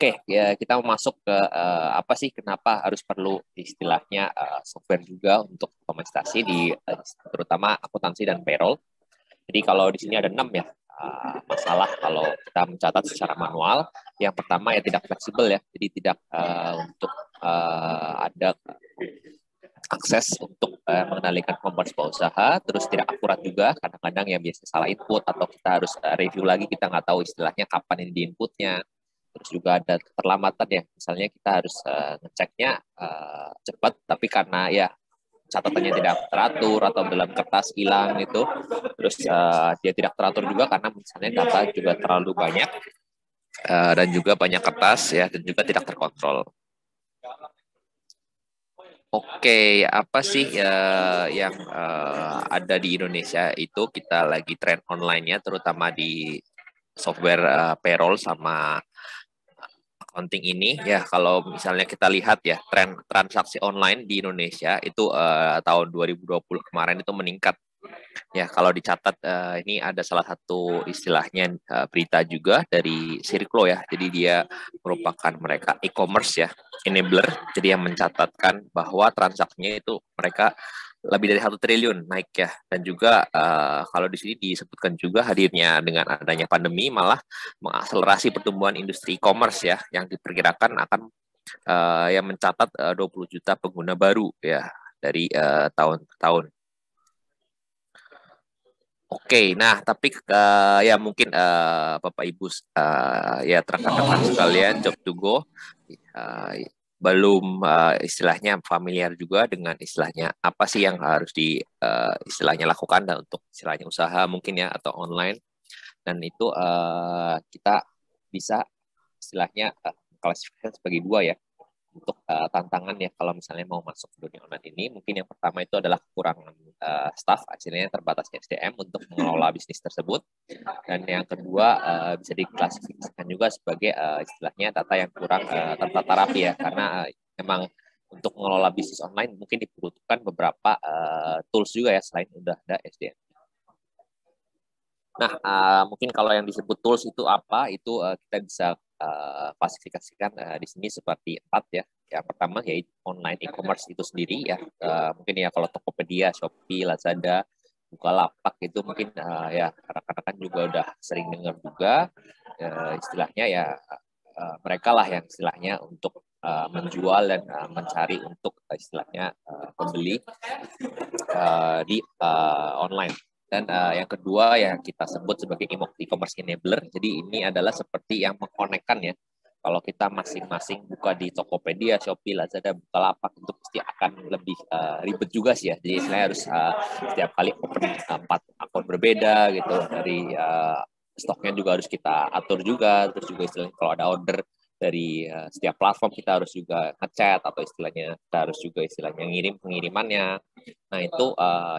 Oke, ya kita masuk ke apa sih, kenapa harus perlu istilahnya software juga untuk komunikasi di terutama akuntansi dan payroll. Jadi kalau di sini ada 6 ya masalah kalau kita mencatat secara manual. Yang pertama ya tidak fleksibel ya, jadi tidak untuk ada akses untuk mengendalikan commerce usaha, terus tidak akurat juga, kadang-kadang yang biasanya salah input atau kita harus review lagi, kita nggak tahu istilahnya kapan ini diinputnya. Terus juga ada keterlambatan ya, misalnya kita harus ngeceknya cepat, tapi karena ya catatannya tidak teratur atau dalam kertas hilang itu, terus dia tidak teratur juga karena misalnya data juga terlalu banyak dan juga banyak kertas ya, dan juga tidak terkontrol. Oke, apa sih yang ada di Indonesia itu kita lagi tren online-nya, terutama di software payroll sama accounting ini ya. Kalau misalnya kita lihat ya, tren transaksi online di Indonesia itu tahun 2020 kemarin itu meningkat ya. Kalau dicatat ini ada salah satu istilahnya berita juga dari Sirclo ya, jadi dia merupakan mereka e-commerce ya enabler, jadi yang mencatatkan bahwa transaksinya itu mereka lebih dari 1 triliun naik ya. Dan juga kalau di sini disebutkan juga hadirnya dengan adanya pandemi malah mengakselerasi pertumbuhan industri e-commerce ya, yang diperkirakan akan yang mencatat 20 juta pengguna baru ya dari tahun-tahun. Oke, nah tapi ya mungkin Bapak Ibu ya rekan-rekan sekalian Job2Go belum istilahnya familiar juga dengan istilahnya apa sih yang harus di istilahnya lakukan dan untuk istilahnya usaha mungkin ya atau online. Dan itu kita bisa istilahnya klasifikasikan sebagai 2 ya untuk tantangan ya kalau misalnya mau masuk ke dunia online ini. Mungkin yang pertama itu adalah kekurangan staff, akhirnya terbatasnya SDM untuk mengelola bisnis tersebut. Dan yang kedua bisa diklasifikasikan juga sebagai istilahnya data yang kurang tertata rapi ya, karena memang untuk mengelola bisnis online mungkin dibutuhkan beberapa tools juga ya selain udah ada SDM. Nah mungkin kalau yang disebut tools itu apa, itu kita bisa klasifikasikan di sini seperti 4 ya. Yang pertama yaitu online e-commerce itu sendiri ya, mungkin ya kalau Tokopedia, Shopee, Lazada, Bukalapak itu mungkin ya rekan-rekan juga udah sering dengar juga istilahnya ya, mereka lah yang istilahnya untuk menjual dan mencari untuk istilahnya pembeli di online. Dan yang kedua yang kita sebut sebagai e-commerce enabler, jadi ini adalah seperti yang mengkonekkan ya. Kalau kita masing-masing buka di Tokopedia, Shopee, Lazada, Bukalapak itu pasti akan lebih ribet juga sih ya. Jadi istilahnya harus setiap kali open 4 akun berbeda gitu, dari stoknya juga harus kita atur juga. Terus juga istilahnya kalau ada order dari setiap platform kita harus juga ngechat atau istilahnya kita harus juga istilahnya ngirim pengirimannya. Nah itu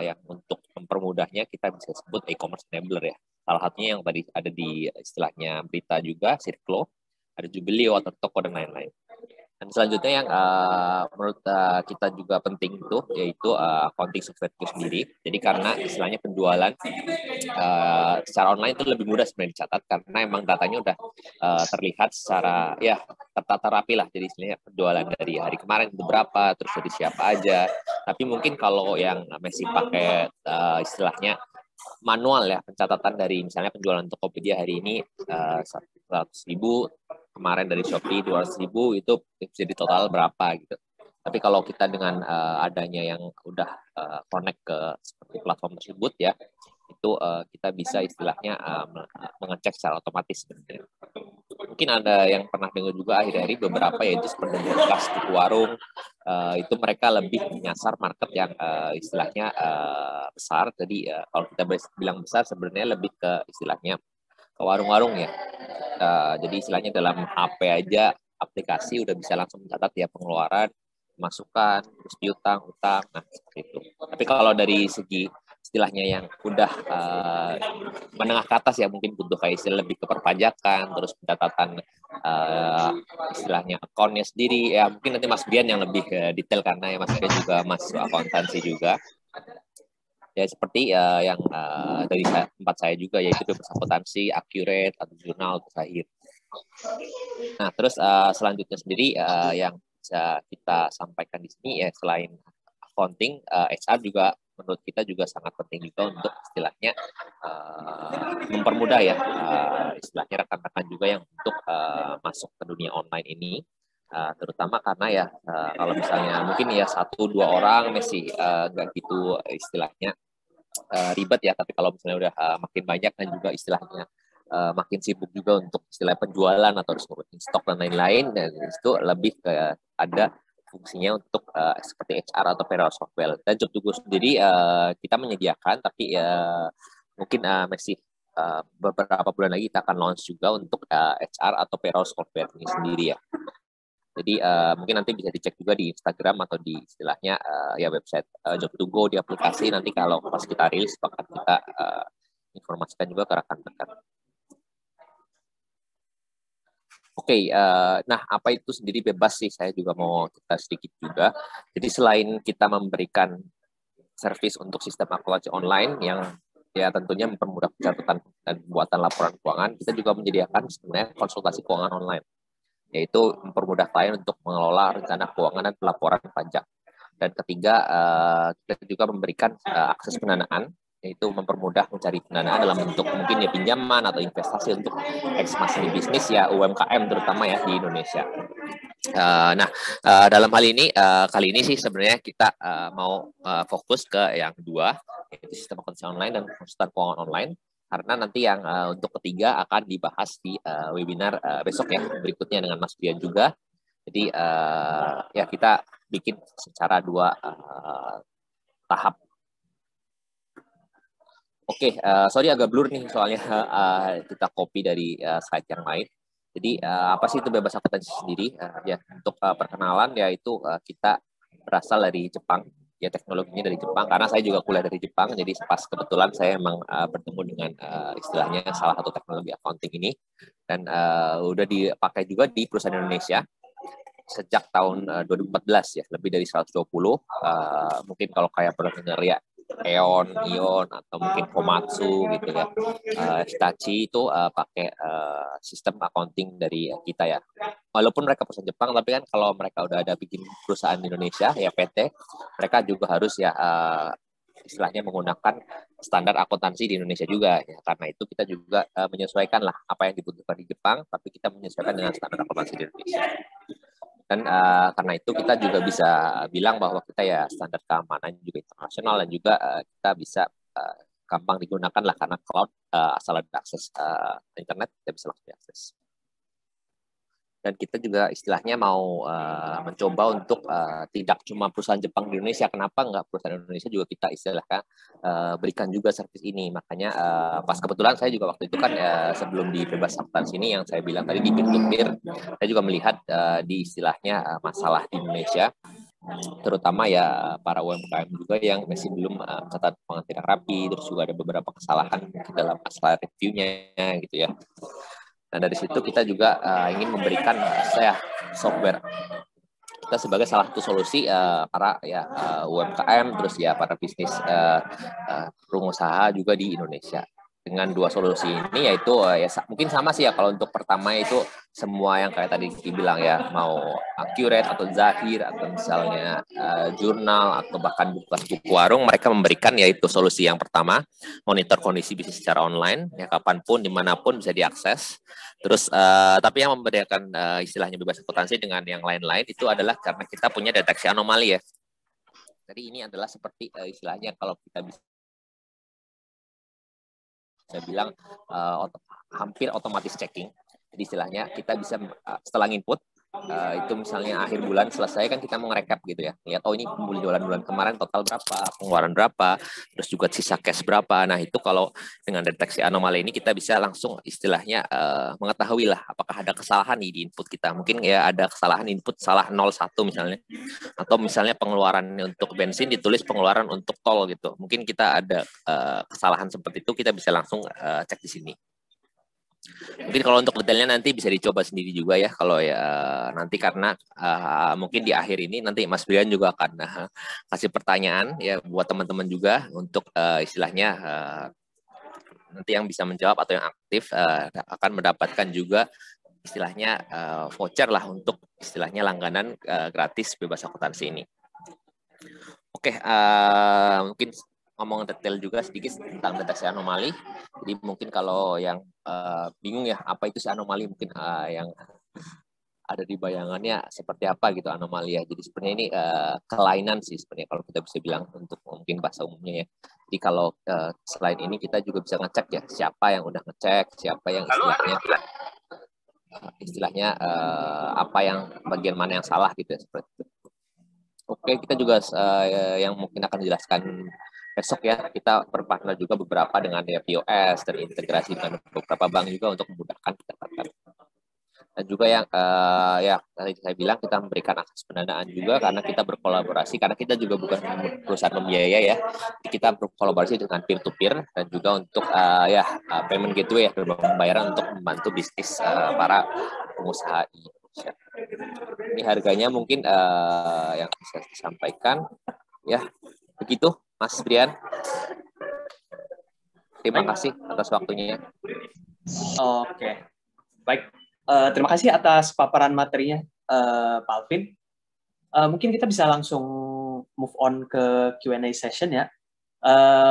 yang untuk mempermudahnya kita bisa sebut e-commerce enabler ya. Salah satunya yang tadi ada di istilahnya berita juga Sirclo, ada Jubelio atau toko dan lain-lain. Dan selanjutnya yang menurut kita juga penting itu yaitu accounting software itu sendiri. Jadi karena istilahnya penjualan secara online itu lebih mudah sebenarnya dicatat, karena emang datanya udah terlihat secara ya tertata rapi lah. Jadi istilahnya penjualan dari hari kemarin beberapa, terus dari siapa aja. Tapi mungkin kalau yang masih pakai istilahnya manual ya, pencatatan dari misalnya penjualan Tokopedia hari ini 100.000, kemarin dari Shopee 200.000, itu jadi total berapa gitu. Tapi kalau kita dengan adanya yang udah connect ke seperti platform tersebut ya, itu kita bisa istilahnya mengecek secara otomatis sebenarnya. Mungkin ada yang pernah dengar juga akhir-akhir beberapa yaitu seperti Buku Warung, itu mereka lebih menyasar market yang istilahnya besar. Jadi kalau kita bilang besar sebenarnya lebih ke istilahnya ke warung-warung ya. Jadi istilahnya dalam HP aja aplikasi udah bisa langsung mencatat ya pengeluaran, masukan, terus piutang, utang, nah seperti itu. Tapi kalau dari segi istilahnya yang udah menengah ke atas ya, mungkin butuh kayak istilah lebih ke perpajakan, terus pencatatan istilahnya akunnya sendiri ya. Mungkin nanti Mas Bian yang lebih detail karena ya Mas Bian juga masuk akuntansi juga ya, seperti yang dari tempat saya juga yaitu Bebas Akuntansi, Accurate, atau Jurnal, Zahir. Nah, terus selanjutnya sendiri yang bisa kita sampaikan di sini ya, selain accounting, HR juga menurut kita juga sangat penting juga untuk istilahnya mempermudah ya istilahnya rekan-rekan juga yang untuk masuk ke dunia online ini, terutama karena ya kalau misalnya mungkin ya 1-2 orang masih nggak gitu istilahnya ribet ya, tapi kalau misalnya udah makin banyak dan juga istilahnya makin sibuk juga untuk istilah penjualan atau harus ngurusin stok dan lain-lain, dan itu lebih ke ada fungsinya untuk seperti HR atau payroll software. Dan Job2Go sendiri kita menyediakan, tapi mungkin masih beberapa bulan lagi kita akan launch juga untuk HR atau payroll software ini sendiri ya. Jadi mungkin nanti bisa dicek juga di Instagram atau di istilahnya ya website Job2Go di aplikasi. Nanti kalau pas kita rilis bakal kita informasikan juga ke rekan-rekan. Oke, nah apa itu sendiri bebas sih, saya juga mau cerita sedikit juga. Jadi selain kita memberikan servis untuk sistem akuntansi online yang ya tentunya mempermudah pencatatan dan pembuatan laporan keuangan, kita juga menyediakan sebenarnya konsultasi keuangan online, yaitu mempermudah klien untuk mengelola rencana keuangan dan pelaporan pajak. Dan ketiga, kita juga memberikan akses pendanaan, yaitu mempermudah mencari pendanaan dalam bentuk mungkin ya pinjaman atau investasi untuk ekspansi bisnis ya UMKM terutama ya di Indonesia. Nah dalam hal ini kali ini sih sebenarnya kita mau fokus ke yang kedua, yaitu sistem akuntansi online dan konsultan keuangan online, karena nanti yang untuk ketiga akan dibahas di webinar besok ya berikutnya dengan Mas Dian juga. Jadi ya kita bikin secara dua tahap. Oke, sorry agak blur nih soalnya kita copy dari slide yang lain. Jadi apa sih itu bebas akuntansi sendiri? Ya untuk perkenalan yaitu kita berasal dari Jepang. Ya teknologinya dari Jepang karena saya juga kuliah dari Jepang. Jadi pas kebetulan saya emang bertemu dengan istilahnya salah satu teknologi accounting ini dan udah dipakai juga di perusahaan Indonesia sejak tahun 2014 ya, lebih dari 120. Mungkin kalau kayak produk ya Eon atau mungkin Komatsu gitu ya, Hitachi itu pakai sistem accounting dari kita ya. Walaupun mereka perusahaan Jepang, tapi kan kalau mereka udah ada bikin perusahaan Indonesia ya PT, mereka juga harus ya istilahnya menggunakan standar akuntansi di Indonesia juga ya. Karena itu kita juga menyesuaikan lah apa yang dibutuhkan di Jepang, tapi kita menyesuaikan dengan standar akuntansi di Indonesia. Dan karena itu kita juga bisa bilang bahwa kita ya standar keamanan juga internasional dan juga kita bisa gampang digunakan lah karena cloud asal ada akses internet kita bisa langsung diakses. Dan kita juga istilahnya mau mencoba untuk tidak cuma perusahaan Jepang di Indonesia, kenapa nggak perusahaan Indonesia juga kita istilahkan berikan juga servis ini. Makanya pas kebetulan saya juga waktu itu kan sebelum di Bebas Akuntansi ini yang saya bilang tadi di peer-to-peer, saya juga melihat di istilahnya masalah di Indonesia, terutama ya para UMKM juga yang masih belum mencatat keuangan tidak rapi, terus juga ada beberapa kesalahan dalam masalah reviewnya gitu ya. Nah dari situ kita juga ingin memberikan software kita sebagai salah satu solusi para ya UMKM terus ya para bisnis pengusaha juga di Indonesia. Dengan dua solusi ini yaitu ya mungkin sama sih ya, kalau untuk pertama itu semua yang kayak tadi dibilang ya, mau Accurate atau Zahir atau misalnya jurnal atau bahkan buku warung, mereka memberikan yaitu solusi yang pertama monitor kondisi bisnis secara online ya, kapanpun dimanapun bisa diakses. Terus tapi yang membedakan istilahnya bebas akuntansi dengan yang lain-lain itu adalah karena kita punya deteksi anomali ya. Jadi ini adalah seperti istilahnya kalau kita bisa saya bilang hampir otomatis checking. Jadi istilahnya kita bisa setelah input itu misalnya akhir bulan selesai kan kita mau ngerekap gitu ya. Lihat oh ini penjualan bulan kemarin total berapa, pengeluaran berapa, terus juga sisa cash berapa. Nah itu kalau dengan deteksi anomali ini kita bisa langsung istilahnya mengetahui lah apakah ada kesalahan nih di input kita. Mungkin ya ada kesalahan input salah 01 misalnya. Atau misalnya pengeluarannya untuk bensin ditulis pengeluaran untuk tol gitu. Mungkin kita ada kesalahan seperti itu, kita bisa langsung cek di sini. Mungkin kalau untuk detailnya nanti bisa dicoba sendiri juga ya, kalau ya nanti karena mungkin di akhir ini nanti Mas Brian juga akan kasih pertanyaan ya buat teman-teman juga untuk istilahnya nanti yang bisa menjawab atau yang aktif akan mendapatkan juga istilahnya voucher lah untuk istilahnya langganan gratis Bebas Akuntansi ini. Oke, mungkin ngomong detail juga sedikit tentang deteksi anomali. Jadi mungkin kalau yang bingung ya apa itu si anomali, mungkin yang ada di bayangannya seperti apa gitu anomali ya. Jadi sebenarnya ini kelainan sih sebenarnya kalau kita bisa bilang untuk mungkin bahasa umumnya ya. Jadi kalau selain ini kita juga bisa ngecek ya siapa yang udah ngecek, siapa yang istilahnya apa yang bagian mana yang salah gitu ya, seperti itu. Oke, kita juga yang mungkin akan dijelaskan besok ya, kita berpartner juga beberapa dengan ya, POS dan integrasi dengan beberapa bank juga untuk memudahkan kita dan juga yang tadi saya bilang kita memberikan akses pendanaan juga karena kita berkolaborasi, karena kita juga bukan perusahaan pembiaya ya, kita berkolaborasi dengan peer-to-peer dan juga untuk payment gateway ya, pembayaran untuk membantu bisnis para pengusaha Indonesia. Ini harganya mungkin yang bisa disampaikan ya, begitu Mas Brian. Terima kasih atas waktunya. Oke, baik. Terima kasih atas paparan materinya, Pak Alvin. Mungkin kita bisa langsung move on ke Q&A session ya.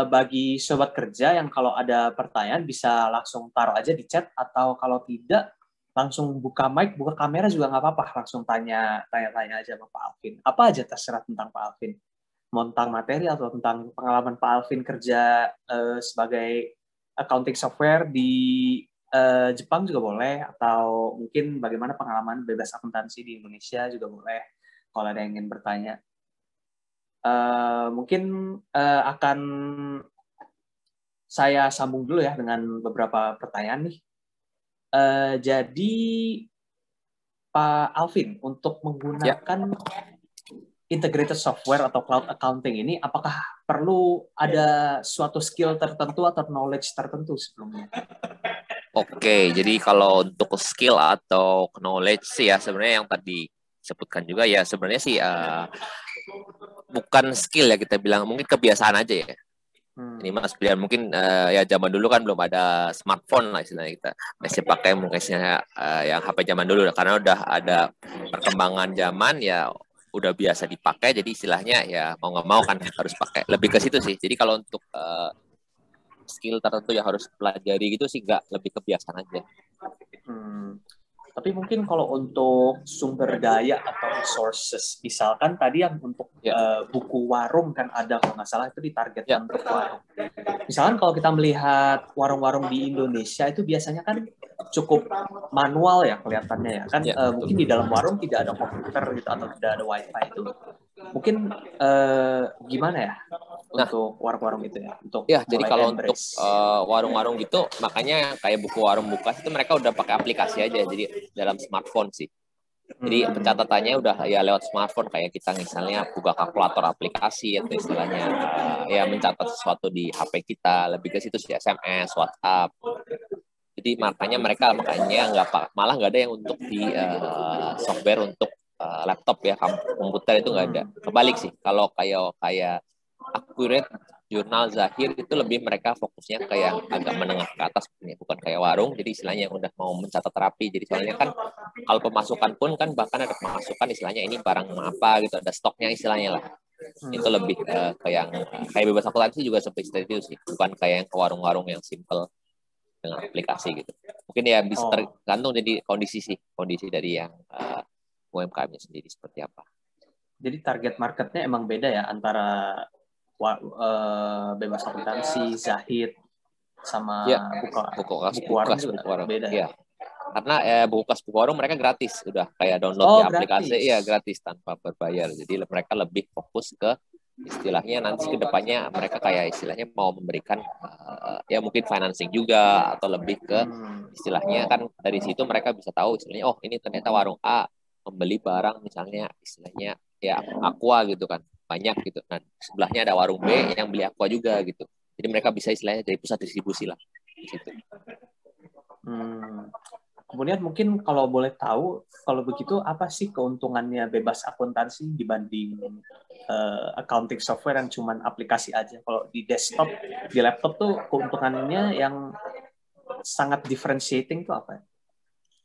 Bagi sobat kerja yang kalau ada pertanyaan bisa langsung taruh aja di chat, atau kalau tidak langsung buka mic, buka kamera juga nggak apa-apa. Langsung tanya aja sama Pak Alvin. Apa aja terserah tentang Pak Alvin. Mau tentang materi atau tentang pengalaman Pak Alvin kerja sebagai accounting software di Jepang juga boleh, atau mungkin bagaimana pengalaman Bebas Akuntansi di Indonesia juga boleh kalau ada yang ingin bertanya. Mungkin akan saya sambung dulu ya dengan beberapa pertanyaan nih. Jadi Pak Alvin, untuk menggunakan integrated software atau cloud accounting ini, apakah perlu ada suatu skill tertentu atau knowledge tertentu sebelumnya? Oke, jadi kalau untuk skill atau knowledge sih ya sebenarnya yang tadi sebutkan juga ya, sebenarnya sih bukan skill ya, kita bilang mungkin kebiasaan aja ya. Ini Mas Brian mungkin ya zaman dulu kan belum ada smartphone lah istilahnya, kita masih pakai mungkinnya yang HP zaman dulu, karena udah ada perkembangan zaman ya udah biasa dipakai, jadi istilahnya ya mau nggak mau kan harus pakai. Lebih ke situ sih. Jadi kalau untuk skill tertentu yang harus pelajari gitu sih nggak, lebih kebiasaan aja. Tapi mungkin kalau untuk sumber daya atau resources, misalkan tadi yang untuk buku warung kan ada kalau nggak salah itu ditargetkan untuk warung. Misalkan kalau kita melihat warung-warung di Indonesia itu biasanya kan cukup manual ya kelihatannya ya kan, mungkin di dalam warung tidak ada komputer gitu atau tidak ada wifi itu. Mungkin gimana ya untuk warung-warung itu ya? Untuk jadi kalau untuk warung-warung gitu, makanya kayak buku warung buka itu mereka udah pakai aplikasi aja, jadi dalam smartphone sih. Jadi pencatatannya udah ya lewat smartphone, kayak kita misalnya buka kalkulator aplikasi atau istilahnya ya mencatat sesuatu di HP kita, lebih ke situ sih, SMS, WhatsApp. Jadi makanya malah nggak ada yang untuk di software untuk laptop ya, komputer itu nggak ada. Kebalik sih, kalau kayak Accurate, Jurnal, Zahir itu lebih mereka fokusnya ke yang agak menengah ke atas, bukan kayak warung. Jadi istilahnya udah mau mencatat rapi. Jadi soalnya kan kalau pemasukan pun kan bahkan ada pemasukan istilahnya ini barang apa gitu, ada stoknya istilahnya lah. Itu lebih ke yang kayak Bebas Akuntansi juga seperti itu sih, bukan kayak yang ke warung-warung yang simple dengan aplikasi gitu. Mungkin ya bisa tergantung jadi kondisi dari yang UMKM-nya sendiri seperti apa. Jadi target marketnya emang beda ya antara Bebas Akuntansi, Zahid, sama buku warung beda ya. Karena buku warung mereka gratis, udah kayak download di aplikasi ya gratis tanpa berbayar. Jadi mereka lebih fokus ke istilahnya nanti kedepannya mereka kayak istilahnya mau memberikan ya mungkin financing juga, atau lebih ke istilahnya kan dari situ mereka bisa tahu istilahnya oh ini ternyata warung A membeli barang misalnya istilahnya ya aqua gitu kan banyak gitu, dan sebelahnya ada warung B yang beli aqua juga gitu, jadi mereka bisa istilahnya dari pusat distribusi lah gitu. Kemudian mungkin kalau boleh tahu, kalau begitu apa sih keuntungannya Bebas Akuntansi dibanding accounting software yang cuman aplikasi aja? Kalau di desktop, di laptop tuh keuntungannya yang sangat differentiating tuh apa ya?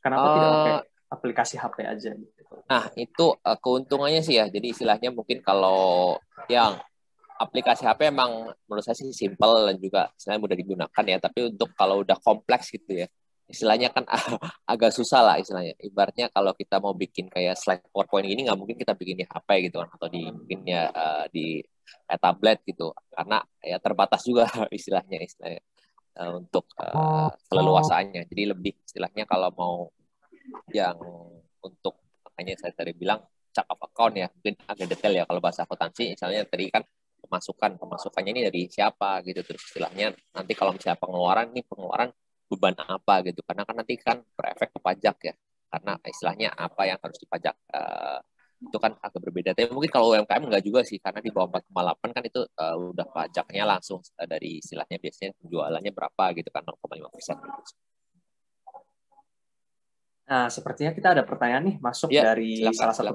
Kenapa tidak pakai aplikasi HP aja gitu? Nah, itu keuntungannya sih ya. Jadi istilahnya mungkin kalau yang aplikasi HP emang menurut saya sih simple dan juga sebenarnya mudah digunakan ya. Tapi untuk kalau udah kompleks gitu ya, istilahnya kan agak susah lah istilahnya. Ibaratnya kalau kita mau bikin kayak slide PowerPoint ini, nggak mungkin kita bikin di HP gitu kan, atau di mungkin ya di tablet gitu, karena ya terbatas juga istilahnya untuk keleluasaannya. Jadi lebih istilahnya kalau mau yang untuk, makanya saya tadi bilang cakap account ya, mungkin agak detail ya kalau bahasa akuntansi. Misalnya tadi kan pemasukannya ini dari siapa gitu, terus istilahnya nanti kalau misalnya pengeluaran ini beban apa gitu, karena kan nanti kan berefek ke pajak ya, karena istilahnya apa yang harus dipajak itu kan agak berbeda. Tapi mungkin kalau UMKM nggak juga sih, karena di bawah 4,8 kan itu udah pajaknya langsung dari istilahnya biasanya penjualannya berapa gitu kan, 0,5%. Nah, sepertinya kita ada pertanyaan nih masuk ya, dari salah satu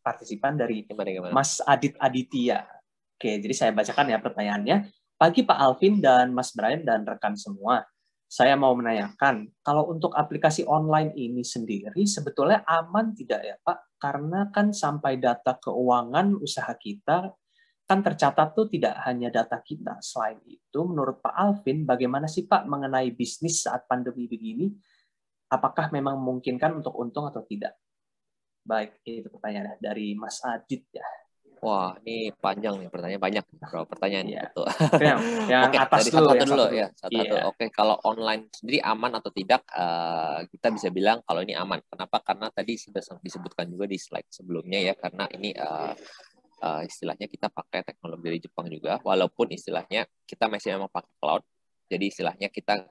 partisipan dari Mas Adit Aditya. Oke, jadi saya bacakan ya pertanyaannya. Pagi Pak Alvin dan Mas Brian dan rekan semua. Saya mau menanyakan, kalau untuk aplikasi online ini sendiri sebetulnya aman tidak ya Pak? Karena kan sampai data keuangan usaha kita kan tercatat tuh tidak hanya data kita. Selain itu, menurut Pak Alvin, bagaimana sih Pak mengenai bisnis saat pandemi begini? Apakah memang memungkinkan untuk untung atau tidak? Baik, itu pertanyaannya dari Mas Adit ya. Wah, ini panjang nih, pertanyaan banyak. Bro, pertanyaan itu. Yang okay, atas dulu ya. Satu. Oke, kalau online sendiri aman atau tidak, kita bisa bilang kalau ini aman. Kenapa? Karena tadi sudah disebutkan juga di slide sebelumnya ya, karena ini istilahnya kita pakai teknologi dari Jepang juga, walaupun istilahnya kita masih memang pakai cloud. Jadi istilahnya kita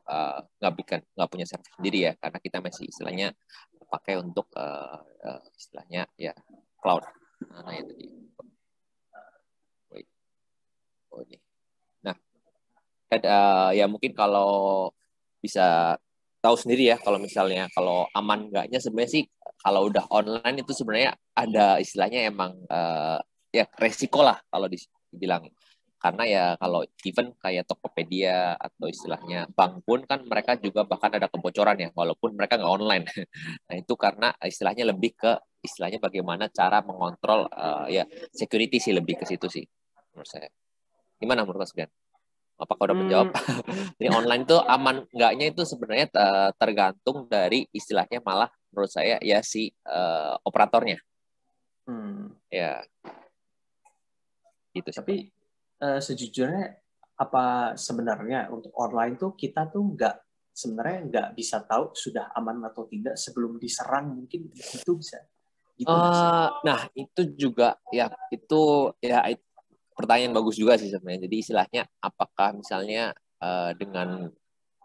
nggak punya server sendiri ya, karena kita masih istilahnya pakai untuk istilahnya ya cloud. Nah, itu dia. Nah, ya mungkin kalau bisa tahu sendiri ya, kalau misalnya kalau aman enggaknya sebenarnya sih kalau udah online itu sebenarnya ada istilahnya emang ya resiko lah kalau dibilang, karena ya kalau event kayak Tokopedia atau istilahnya bank pun kan mereka juga bahkan ada kebocoran ya walaupun mereka nggak online. Nah itu karena istilahnya lebih ke istilahnya bagaimana cara mengontrol ya security sih, lebih ke situ sih menurut saya. Gimana menurut Mas Gan? Apakah udah menjawab? Jadi online itu aman enggaknya itu sebenarnya tergantung dari istilahnya, malah menurut saya ya si operatornya. Ya. Gitu. Tapi sejujurnya apa sebenarnya untuk online tuh kita tuh nggak bisa tahu sudah aman atau tidak sebelum diserang, mungkin itu bisa. Gitu nah itu juga ya itu pertanyaan bagus juga sih sebenarnya. Jadi istilahnya apakah misalnya dengan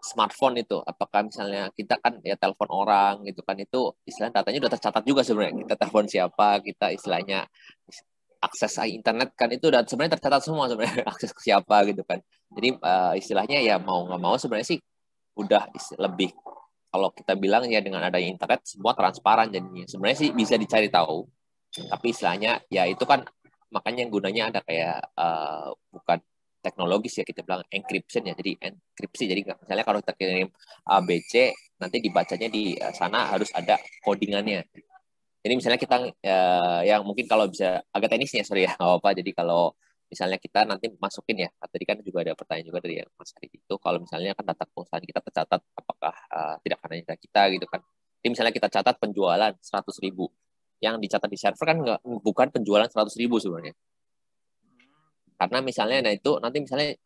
smartphone itu, apakah misalnya kita kan ya telepon orang gitu kan, itu istilahnya datanya udah tercatat juga sebenarnya. Kita telepon siapa, kita istilahnya akses internet kan itu udah sebenarnya tercatat semua sebenarnya akses ke siapa gitu kan. Jadi istilahnya ya mau nggak mau sebenarnya sih udah lebih, kalau kita bilang ya dengan adanya internet semua transparan jadinya. Sebenarnya sih bisa dicari tahu. Tapi istilahnya ya itu kan makanya yang gunanya ada kayak bukan teknologis ya, kita bilang encryption ya, jadi enkripsi. Jadi misalnya kalau kita kirim ABC nanti dibacanya di sana harus ada codingannya. Jadi misalnya kita yang mungkin kalau bisa agak teknisnya sorry ya, nggak apa-apa. Jadi kalau misalnya kita nanti masukin ya, tadi kan juga ada pertanyaan juga dari Mas Ari itu, kalau misalnya kan data perusahaan kita tercatat, apakah tidak hanya data kita gitu kan. Jadi misalnya kita catat penjualan 100.000. Yang dicatat di server kan bukan penjualan 100.000 sebenarnya. Karena misalnya nah itu nanti misalnya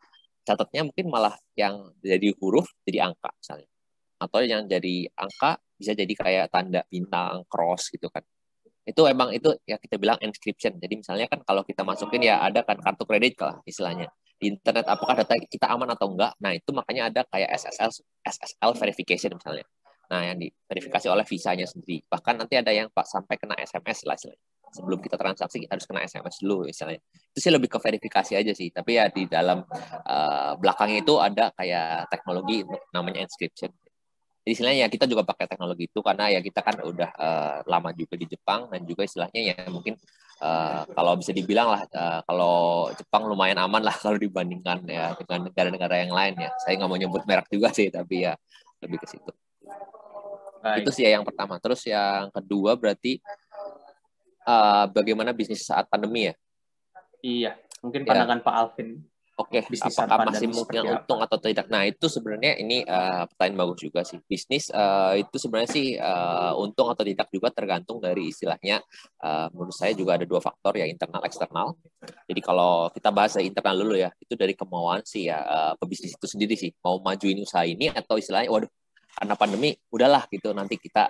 catatnya mungkin malah yang jadi huruf jadi angka misalnya. Atau yang jadi angka bisa jadi kayak tanda bintang, cross gitu kan. Itu emang itu ya kita bilang encryption. Jadi misalnya kan kalau kita masukin ya ada kan kartu kredit lah istilahnya. Di internet apakah data kita aman atau enggak? Nah, itu makanya ada kayak SSL verification misalnya. Nah, yang diverifikasi oleh visanya sendiri. Bahkan nanti ada yang Pak sampai kena SMS lah istilahnya. Sebelum kita transaksi harus kena SMS dulu misalnya. Itu sih lebih ke verifikasi aja sih. Tapi ya di dalam belakangnya itu ada kayak teknologi namanya encryption. Jadi istilahnya ya kita juga pakai teknologi itu karena ya kita kan udah lama juga di Jepang, dan juga istilahnya ya mungkin kalau bisa dibilang lah kalau Jepang lumayan aman lah kalau dibandingkan ya dengan negara-negara yang lain ya. Saya nggak mau nyebut merek juga sih, tapi ya lebih ke situ. Itu sih yang pertama. Terus yang kedua berarti bagaimana bisnis saat pandemi ya? Iya, mungkin pandangan Pak Alvin. Oke, apakah masih mungkin untung atau tidak? Nah, itu sebenarnya ini pertanyaan bagus juga sih. Bisnis itu sebenarnya sih untung atau tidak juga tergantung dari istilahnya. Menurut saya juga ada dua faktor ya, internal eksternal. Jadi kalau kita bahas internal dulu ya, itu dari kemauan sih ya pebisnis itu sendiri sih. Mau majuin usaha ini atau istilahnya, waduh, karena pandemi, udahlah gitu, nanti kita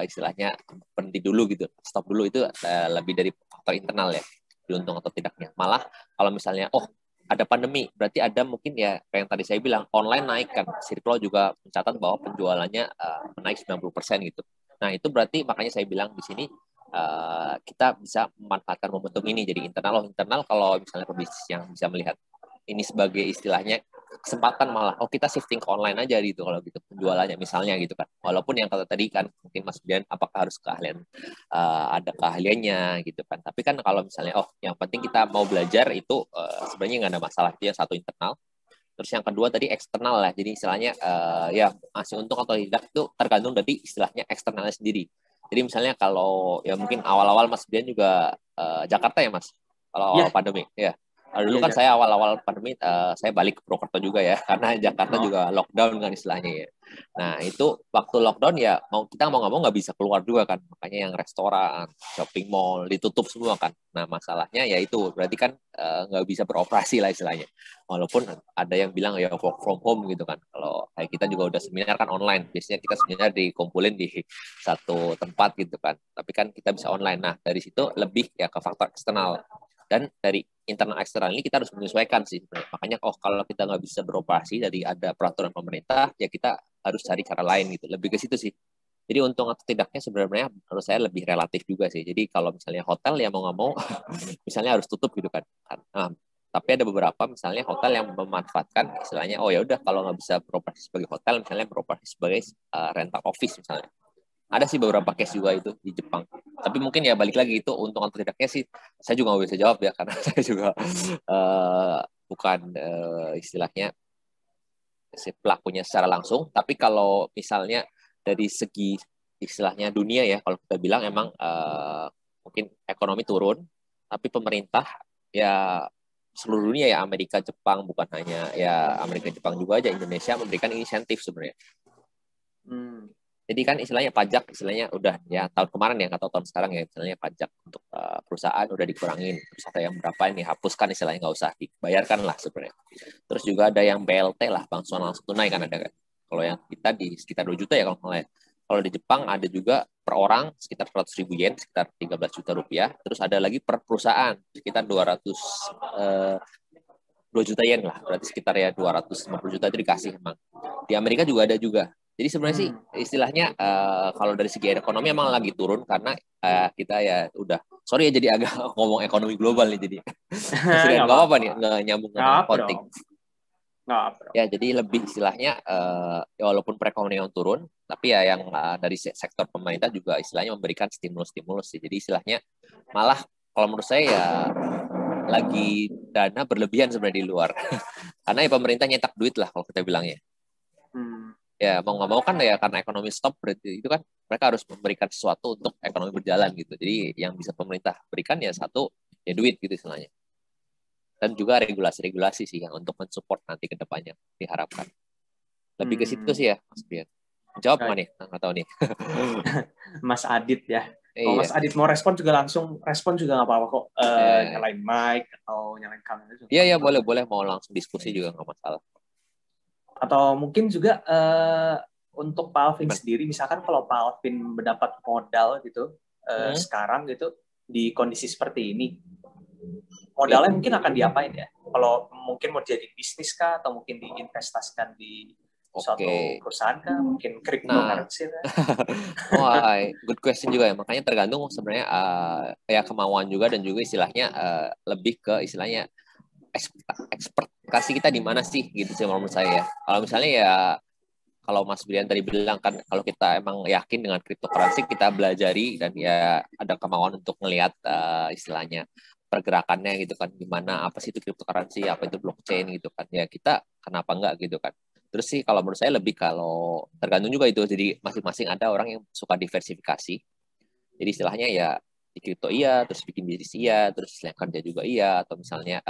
istilahnya berhenti dulu gitu, stop dulu, itu lebih dari faktor internal ya, diuntung atau tidaknya. Malah kalau misalnya, oh ada pandemi, berarti ada mungkin ya, kayak yang tadi saya bilang, online naik kan, Sirclo juga mencatat bahwa penjualannya menaik 90% gitu. Nah itu berarti makanya saya bilang di sini, kita bisa memanfaatkan momentum ini, jadi internal, internal kalau misalnya pebisnis yang bisa melihat ini sebagai istilahnya, kesempatan malah, oh kita shifting ke online aja gitu kalau gitu penjualannya misalnya gitu kan, walaupun yang kata tadi kan mungkin Mas Bian apakah harus keahlian ada keahliannya gitu kan, tapi kan kalau misalnya oh yang penting kita mau belajar itu sebenarnya nggak ada masalah. Itu yang satu internal, terus yang kedua tadi eksternal lah, jadi istilahnya ya masih untung atau tidak itu tergantung dari istilahnya eksternalnya sendiri. Jadi misalnya kalau ya mungkin awal-awal Mas Bian juga Jakarta ya Mas kalau awal pandemi ya. Dulu kan saya awal-awal pandemi, saya balik ke Purwokerto juga ya, karena Jakarta juga lockdown kan istilahnya ya. Nah itu waktu lockdown ya, mau kita mau nggak mau nggak bisa keluar juga kan, makanya yang restoran, shopping mall ditutup semua kan. Nah masalahnya ya itu berarti kan nggak bisa beroperasi lah istilahnya. Walaupun ada yang bilang ya work from home gitu kan. Kalau kayak kita juga udah seminar kan online, biasanya kita seminar dikumpulin di satu tempat gitu kan. Tapi kan kita bisa online. Nah dari situ lebih ya ke faktor eksternal. Dan dari internal eksternal ini kita harus menyesuaikan sih. Makanya oh kalau kita nggak bisa beroperasi dari ada peraturan pemerintah, ya kita harus cari cara lain gitu. Lebih ke situ sih. Jadi untung atau tidaknya sebenarnya menurut saya lebih relatif juga sih. Jadi kalau misalnya hotel ya mau nggak mau, misalnya harus tutup gitu kan. Nah, tapi ada beberapa misalnya hotel yang memanfaatkan istilahnya, oh ya udah kalau nggak bisa beroperasi sebagai hotel, misalnya beroperasi sebagai rental office misalnya. Ada sih beberapa case juga itu di Jepang. Tapi mungkin ya balik lagi itu untung atau tidaknya sih saya juga nggak bisa jawab ya, karena saya juga bukan istilahnya si pelakunya secara langsung. Tapi kalau misalnya dari segi istilahnya dunia ya, kalau kita bilang emang mungkin ekonomi turun, tapi pemerintah ya seluruh dunia ya, Amerika, Jepang, bukan hanya ya Amerika, Jepang juga aja, Indonesia memberikan insentif sebenarnya. Jadi kan istilahnya pajak, istilahnya udah ya tahun kemarin ya, atau tahun sekarang ya, istilahnya pajak untuk perusahaan udah dikurangin. Terus ada yang berapa ini, hapuskan istilahnya, nggak usah dibayarkan lah sebenarnya. Terus juga ada yang BLT lah, bantuan langsung tunai kan ada kan. Kalau yang kita di sekitar 2 juta ya kalau nggak salah. Kalau di Jepang ada juga per orang sekitar 100.000 yen, sekitar 13 juta rupiah. Terus ada lagi per perusahaan, sekitar 2 juta yen lah, berarti sekitar ya 250 juta itu dikasih emang. Di Amerika juga ada juga. Jadi sebenarnya sih istilahnya kalau dari segi ekonomi emang lagi turun karena kita ya udah, sorry ya jadi agak ngomong ekonomi global nih jadi. Nggak apa-apa nih, nggak nyambung dengan politik. Ya jadi lebih istilahnya ya walaupun perekonomian turun, tapi ya yang dari sektor pemerintah juga istilahnya memberikan stimulus-stimulus sih. Jadi istilahnya malah kalau menurut saya ya lagi dana berlebihan sebenarnya di luar. Karena ya pemerintah nyetak duit lah kalau kita bilangnya. Ya mau nggak mau kan ya karena ekonomi stop berarti itu kan mereka harus memberikan sesuatu untuk ekonomi berjalan gitu. Jadi yang bisa pemerintah berikan ya satu ya duit gitu istilahnya, dan juga regulasi-regulasi sih yang untuk mensupport nanti ke depannya diharapkan lebih ke situ sih ya Mas Bian. Jawab mana nih? Nggak tahu nih. Mas Adit ya. Kalau Mas Adit mau respon juga langsung respon juga nggak apa-apa kok. Nyalain mic atau nyalain kamera juga. Iya boleh mau langsung diskusi juga nggak masalah. Atau mungkin juga untuk Pak Alvin sendiri, misalkan kalau Pak Alvin mendapat modal gitu sekarang gitu di kondisi seperti ini, modalnya mungkin akan diapain ya? Kalau mungkin mau jadi bisnis kah, atau mungkin diinvestasikan di suatu perusahaan kah, mungkin cryptocurrency kah? Wah, good question juga ya. Makanya tergantung sebenarnya ya kemauan juga, dan juga istilahnya lebih ke istilahnya expert kasih kita di mana sih gitu sih menurut saya ya. Kalau misalnya ya kalau Mas Brian tadi bilang kan kalau kita emang yakin dengan cryptocurrency kita belajari, dan ya ada kemauan untuk melihat istilahnya pergerakannya gitu kan, gimana apa sih itu cryptocurrency, apa itu blockchain gitu kan, ya kita kenapa enggak gitu kan. Terus sih kalau menurut saya lebih kalau tergantung juga itu. Jadi masing-masing ada orang yang suka diversifikasi. Jadi istilahnya ya di kripto iya, terus bikin bisnis iya, terus kerja juga iya, atau misalnya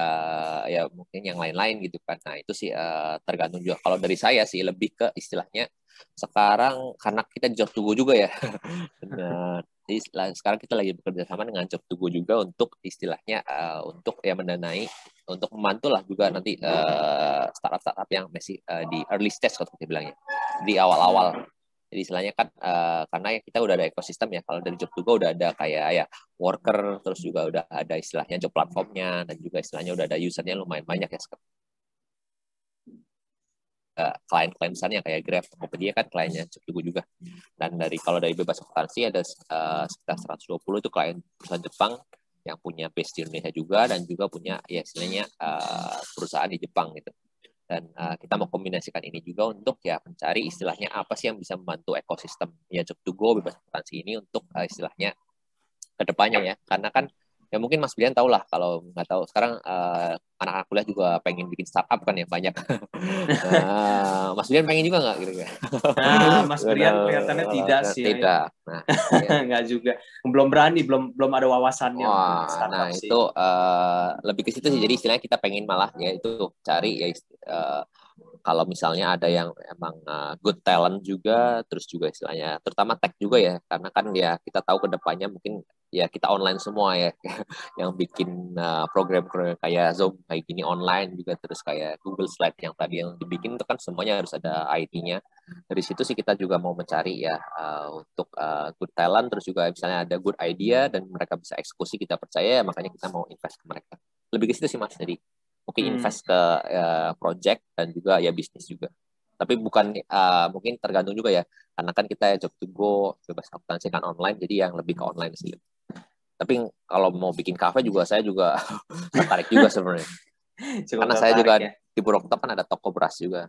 ya mungkin yang lain-lain gitu kan. Nah itu sih tergantung juga. Kalau dari saya sih lebih ke istilahnya sekarang karena kita di Job2Go juga ya. Nah, jadi sekarang kita lagi bekerja sama dengan Job2Go juga untuk istilahnya untuk ya mendanai, untuk membantu lah juga nanti startup-startup yang masih di early stage kalau kita bilangnya, di awal-awal. Jadi istilahnya kan karena kita udah ada ekosistem ya, kalau dari Job2Go udah ada kayak ya worker, terus juga udah ada istilahnya job platformnya, dan juga istilahnya udah ada usernya lumayan banyak ya. Klien-klien besarnya kayak Grab, Tokopedia kan kliennya Job2Go juga. Dan dari kalau dari Bebas Akuntansi ada sekitar 120 itu klien perusahaan Jepang yang punya base di Indonesia juga, dan juga punya ya istilahnya perusahaan di Jepang gitu. Dan kita mau kombinasikan ini juga untuk ya mencari istilahnya apa sih yang bisa membantu ekosistem ya Job2Go Bebas Akuntansi ini untuk istilahnya ke depannya ya. Karena kan ya mungkin Mas Bilian tahu lah, kalau nggak tahu sekarang anak-anak kuliah juga pengen bikin startup kan ya banyak. Mas Bilian pengen juga nggak kira-kira? Nah, Mas Bilian kelihatannya tidak sih. Tidak. Nah, ya. Nggak juga. Belum berani, belum ada wawasannya. Wah, nah sih. Itu lebih ke situ sih. Jadi istilahnya kita pengen malah ya itu cari ya kalau misalnya ada yang emang good talent juga, terus juga istilahnya terutama tech juga ya, karena kan ya kita tahu kedepannya mungkin ya kita online semua ya, yang bikin program kayak Zoom kayak gini online juga, terus kayak Google Slide yang tadi yang dibikin itu kan semuanya harus ada IT-nya. Dari situ sih kita juga mau mencari ya untuk good talent, terus juga misalnya ada good idea dan mereka bisa eksekusi, kita percaya, makanya kita mau invest ke mereka. Lebih ke situ sih Mas, jadi mungkin invest ke project dan juga ya bisnis juga. Tapi bukan mungkin tergantung juga ya, karena kan kita ya Job2Go Bebas Akuntansi kan online, jadi yang lebih ke online sih. Tapi kalau mau bikin kafe juga saya juga tertarik juga sebenarnya. Karena saya juga ya. Di Purwokerto kan ada toko beras juga.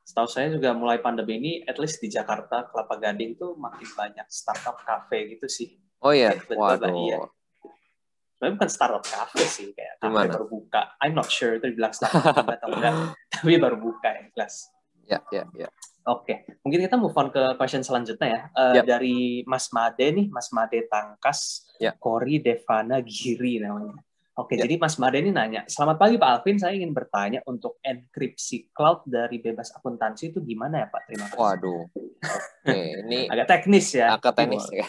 Setahu saya juga mulai pandemi ini, at least di Jakarta Kelapa Gading tuh makin banyak startup kafe gitu sih. Oh iya, waduh. Sebenarnya bukan startup cafe sih, kayak cafe baru buka. I'm not sure itu dibilang startup atau enggak, tapi baru buka yang jelas. Ya. Oke, mungkin kita move on ke question selanjutnya ya. Dari Mas Made nih, Mas Made Tangkas, Kori Devana Giri namanya. Oke, jadi Mas Made ini nanya, selamat pagi Pak Alvin, saya ingin bertanya untuk enkripsi cloud dari Bebas Akuntansi itu gimana ya Pak? Terima kasih. Waduh, ini agak teknis ya. Agak teknis ya.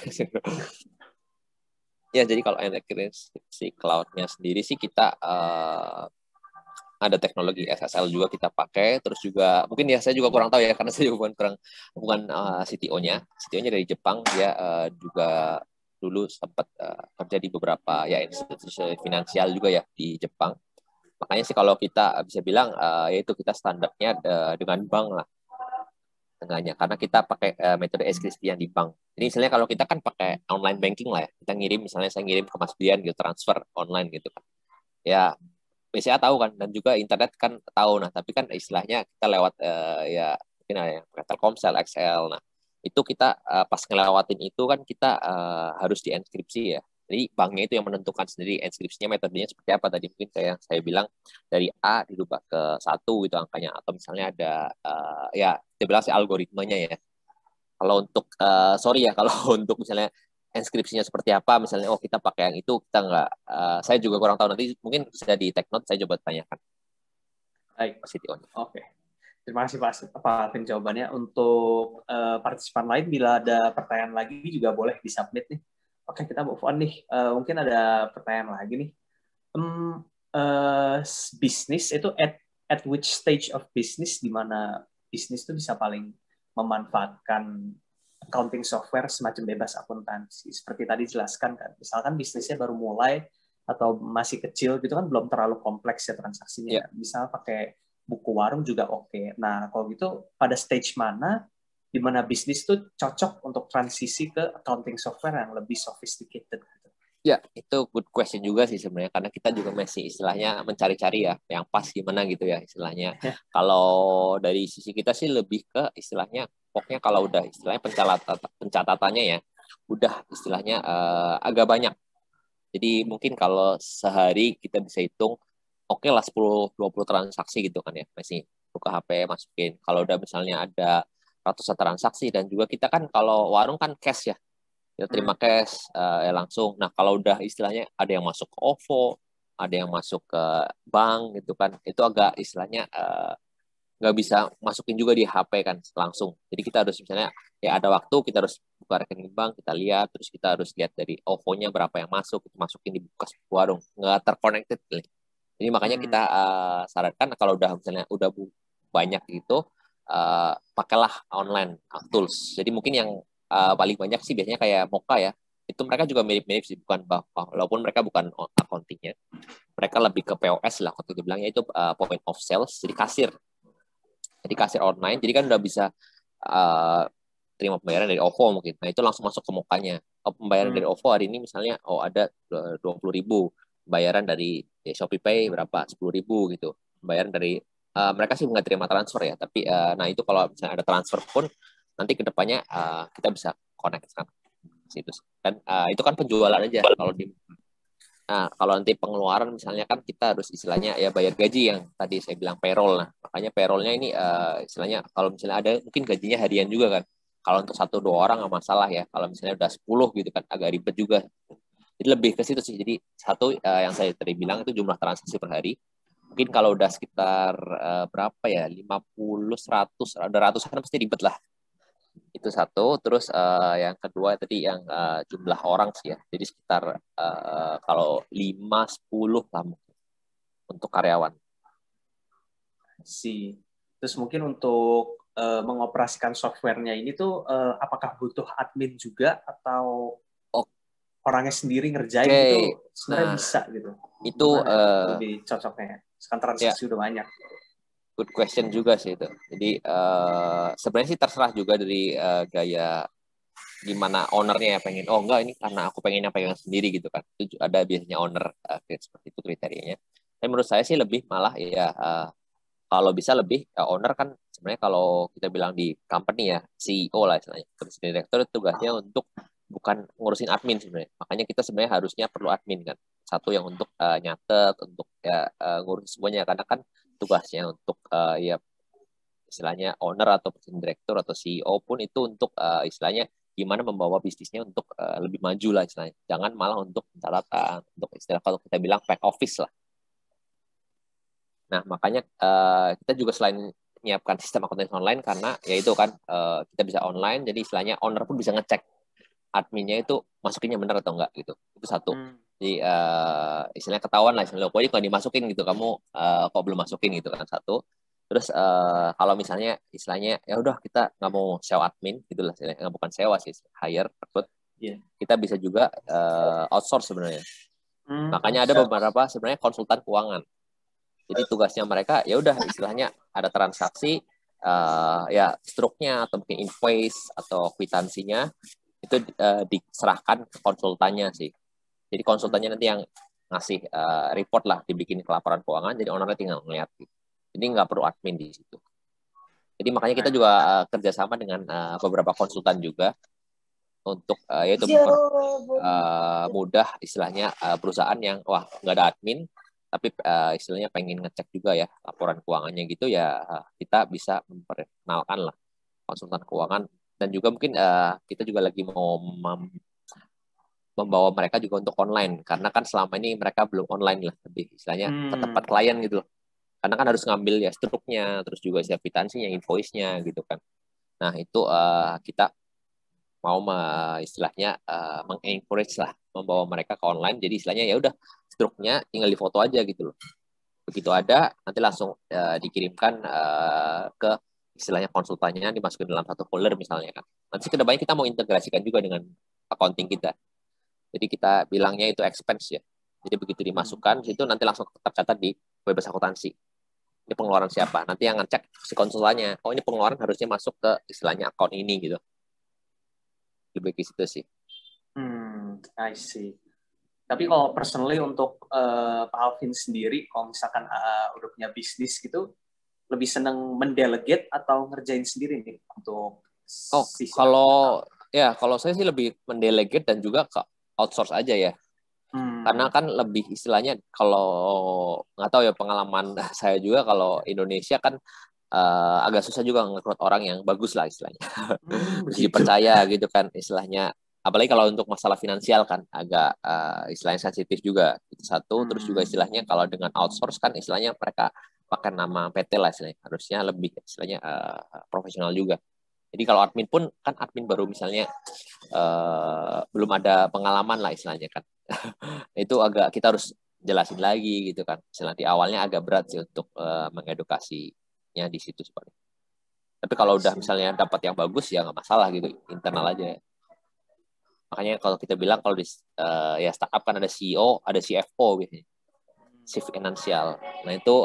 Ya, jadi kalau enkripsi cloud-nya sendiri sih kita ada teknologi SSL juga kita pakai, terus juga mungkin ya saya juga kurang tahu ya, karena saya juga bukan CTO-nya. CTO-nya dari Jepang, dia juga dulu sempat kerja di beberapa ya institusi finansial juga ya di Jepang. Makanya sih kalau kita bisa bilang yaitu kita standarnya dengan bank lah. Tengahnya, karena kita pakai metode ekskristi yang di bank. Jadi misalnya kalau kita kan pakai online banking lah ya, kita ngirim, misalnya saya ngirim ke Mas Bian gitu, transfer online gitu kan. Ya, BCA tahu kan, dan juga internet kan tahu. Nah, tapi kan istilahnya kita lewat ya mungkin ada yang Telkomsel, XL. Nah, itu kita pas ngelewatin itu kan kita harus dienkripsi ya. Jadi banknya itu yang menentukan sendiri enkripsinya, metodenya seperti apa. Tadi mungkin kayak yang saya bilang dari A dirubah ke 1 gitu angkanya, atau misalnya ada ya kita bilang sih algoritmanya ya. Kalau untuk sorry ya, kalau untuk misalnya enkripsinya seperti apa, misalnya oh kita pakai yang itu, kita nggak saya juga kurang tahu, nanti mungkin bisa di take note, saya coba tanyakan. Baik, oke. Terima kasih Pak Alvin jawabannya. Untuk partisipan lain bila ada pertanyaan lagi juga boleh disubmit nih. Oke, kita move on nih. Mungkin ada pertanyaan lagi nih. Bisnis itu at which stage of business, di mana bisnis itu bisa paling memanfaatkan accounting software semacam Bebas Akuntansi? Seperti tadi jelaskan kan, misalkan bisnisnya baru mulai atau masih kecil gitu kan, belum terlalu kompleks ya transaksinya. Yeah. Kan? Misal pakai buku warung juga oke. Nah, kalau gitu pada stage mana di mana bisnis itu cocok untuk transisi ke accounting software yang lebih sophisticated? Ya, itu good question juga sih sebenarnya, karena kita juga masih istilahnya mencari-cari ya, yang pas gimana gitu ya istilahnya. Kalau dari sisi kita sih lebih ke istilahnya, pokoknya kalau udah istilahnya pencatatannya ya, udah istilahnya agak banyak. Jadi mungkin kalau sehari kita bisa hitung, oke lah 10-20 transaksi gitu kan ya, masih buka HP masukin. Kalau udah misalnya ada ratusan transaksi, dan juga kita kan kalau warung kan cash ya, kita terima cash ya langsung. Nah kalau udah istilahnya ada yang masuk ke OVO, ada yang masuk ke bank gitu kan, itu agak istilahnya nggak bisa masukin juga di HP kan langsung. Jadi kita harus misalnya ya ada waktu, kita harus buka rekening bank, kita lihat, terus kita harus lihat dari OVO-nya berapa yang masuk, itu masukin di bekas warung, nggak terconnected nih. Jadi makanya kita sarankan kalau udah misalnya udah banyak gitu, pakailah online tools. Jadi mungkin yang paling banyak sih biasanya kayak Moka ya. Itu mereka juga mirip-mirip sih, bukan walaupun mereka bukan accounting-nya. Mereka lebih ke POS lah, kalau kita bilangnya itu point of sales, jadi kasir. Jadi kasir online, jadi kan udah bisa terima pembayaran dari OVO mungkin. Nah, itu langsung masuk ke Mokanya. Oh, pembayaran dari OVO hari ini misalnya oh ada 20.000, pembayaran dari ya, Shopee Pay berapa? 10.000 gitu. Pembayaran dari mereka sih nggak terima transfer ya, tapi nah itu kalau misalnya ada transfer pun nanti kedepannya kita bisa connect sama situ. Dan itu kan penjualan aja. Kalau di nah kalau nanti pengeluaran misalnya kan kita harus istilahnya ya bayar gaji yang tadi saya bilang payroll. Nah makanya payrollnya ini istilahnya kalau misalnya ada mungkin gajinya harian juga kan. Kalau untuk 1-2 orang nggak masalah ya. Kalau misalnya udah 10 gitu kan agak ribet juga. Jadi lebih ke situ sih. Jadi satu yang saya tadi bilang itu jumlah transaksi per hari. Mungkin kalau udah sekitar berapa ya, 50, 100, ada ratusan pasti ribet lah. Itu satu. Terus yang kedua tadi yang jumlah orang sih ya. Jadi sekitar kalau 5-10 lah mungkin untuk karyawan. Si. Terus mungkin untuk mengoperasikan softwarenya ini tuh apakah butuh admin juga atau orangnya sendiri ngerjain itu sebenarnya bisa gitu. Itu lebih cocoknya. Sekarang transaksi udah banyak. Good question juga sih itu. Jadi sebenarnya sih terserah juga dari gaya gimana ownernya ya pengen. Oh enggak ini karena aku pengen yang pegang sendiri gitu kan. Itu ada biasanya owner seperti itu kriterianya. Tapi menurut saya sih lebih malah ya kalau bisa lebih owner kan sebenarnya kalau kita bilang di company ya CEO lah istilahnya. Terus direktur tugasnya untuk bukan ngurusin admin sebenarnya. Makanya kita sebenarnya harusnya perlu admin kan. Satu yang untuk nyatet, untuk ngurusin semuanya karena kan tugasnya untuk ya istilahnya owner atau direktur atau CEO pun itu untuk istilahnya gimana membawa bisnisnya untuk lebih maju lah istilahnya. Jangan malah untuk pencatatan, untuk istilah kalau kita bilang back office lah. Nah makanya kita juga selain menyiapkan sistem akuntansi online karena ya itu kan kita bisa online, jadi istilahnya owner pun bisa ngecek adminnya itu masukinnya benar atau enggak gitu. Itu satu. Jadi istilahnya ketahuan lah istilahnya pokoknya kalau dimasukin gitu kamu kok belum masukin gitu kan satu. Terus kalau misalnya istilahnya ya udah kita nggak mau sewa admin gitu lah, istilahnya bukan sewa sih, hire rekrut. Yeah. Kita bisa juga outsource sebenarnya. Makanya ada beberapa sebenarnya konsultan keuangan. Jadi tugasnya mereka ya udah istilahnya ada transaksi ya struknya atau mungkin invoice atau kwitansinya itu diserahkan ke konsultannya sih. Jadi konsultannya nanti yang ngasih report lah, dibikin laporan keuangan, jadi ownernya tinggal ngeliat. Jadi nggak perlu admin di situ. Jadi makanya kita juga kerjasama dengan beberapa konsultan juga untuk yaitu mudah istilahnya perusahaan yang wah nggak ada admin, tapi istilahnya pengen ngecek juga ya laporan keuangannya gitu ya kita bisa memperkenalkan lah konsultan keuangan. Dan juga mungkin kita juga lagi mau membawa mereka juga untuk online karena kan selama ini mereka belum online lah, lebih istilahnya ke tempat klien gitu loh, karena kan harus ngambil ya struknya, terus juga siap kwitansinya, invoice-nya gitu kan. Nah itu kita mau istilahnya mengencourage lah, membawa mereka ke online, jadi istilahnya ya udah struknya tinggal di foto aja gitu loh, begitu ada nanti langsung dikirimkan ke istilahnya konsultannya, dimasukin dalam satu folder misalnya kan. Nanti kedepannya kita mau integrasikan juga dengan accounting kita. Jadi kita bilangnya itu expense ya. Jadi begitu dimasukkan, itu nanti langsung tercatat di Bebas Akuntansi. Ini pengeluaran siapa? Nanti yang ngecek si konsultannya. Oh ini pengeluaran harusnya masuk ke istilahnya account ini gitu. Lebih ke situ sih. I see. Tapi kalau personally untuk Pak Alvin sendiri, kalau misalkan udah punya bisnis gitu, lebih seneng mendelegate atau ngerjain sendiri nih untuk kalau ya kalau saya sih lebih mendelegate dan juga ke outsource aja ya. Karena kan lebih istilahnya kalau nggak tahu ya pengalaman saya juga kalau Indonesia kan agak susah juga ngerekrut orang yang bagus lah istilahnya. Bisa dipercaya gitu kan istilahnya. Apalagi kalau untuk masalah finansial kan agak istilahnya sensitif juga. Satu, terus juga istilahnya kalau dengan outsource kan istilahnya mereka pakai nama PT lah istilahnya. Harusnya lebih istilahnya profesional juga. Jadi kalau admin pun kan admin baru misalnya belum ada pengalaman lah istilahnya kan. Itu agak kita harus jelasin lagi gitu kan. Istilahnya di awalnya agak berat sih untuk mengedukasi di situ sebenarnya. Tapi kalau udah misalnya dapat yang bagus ya nggak masalah gitu, internal aja. Makanya kalau kita bilang kalau di ya startup kan ada CEO, ada CFO biasanya, chief financial. Nah itu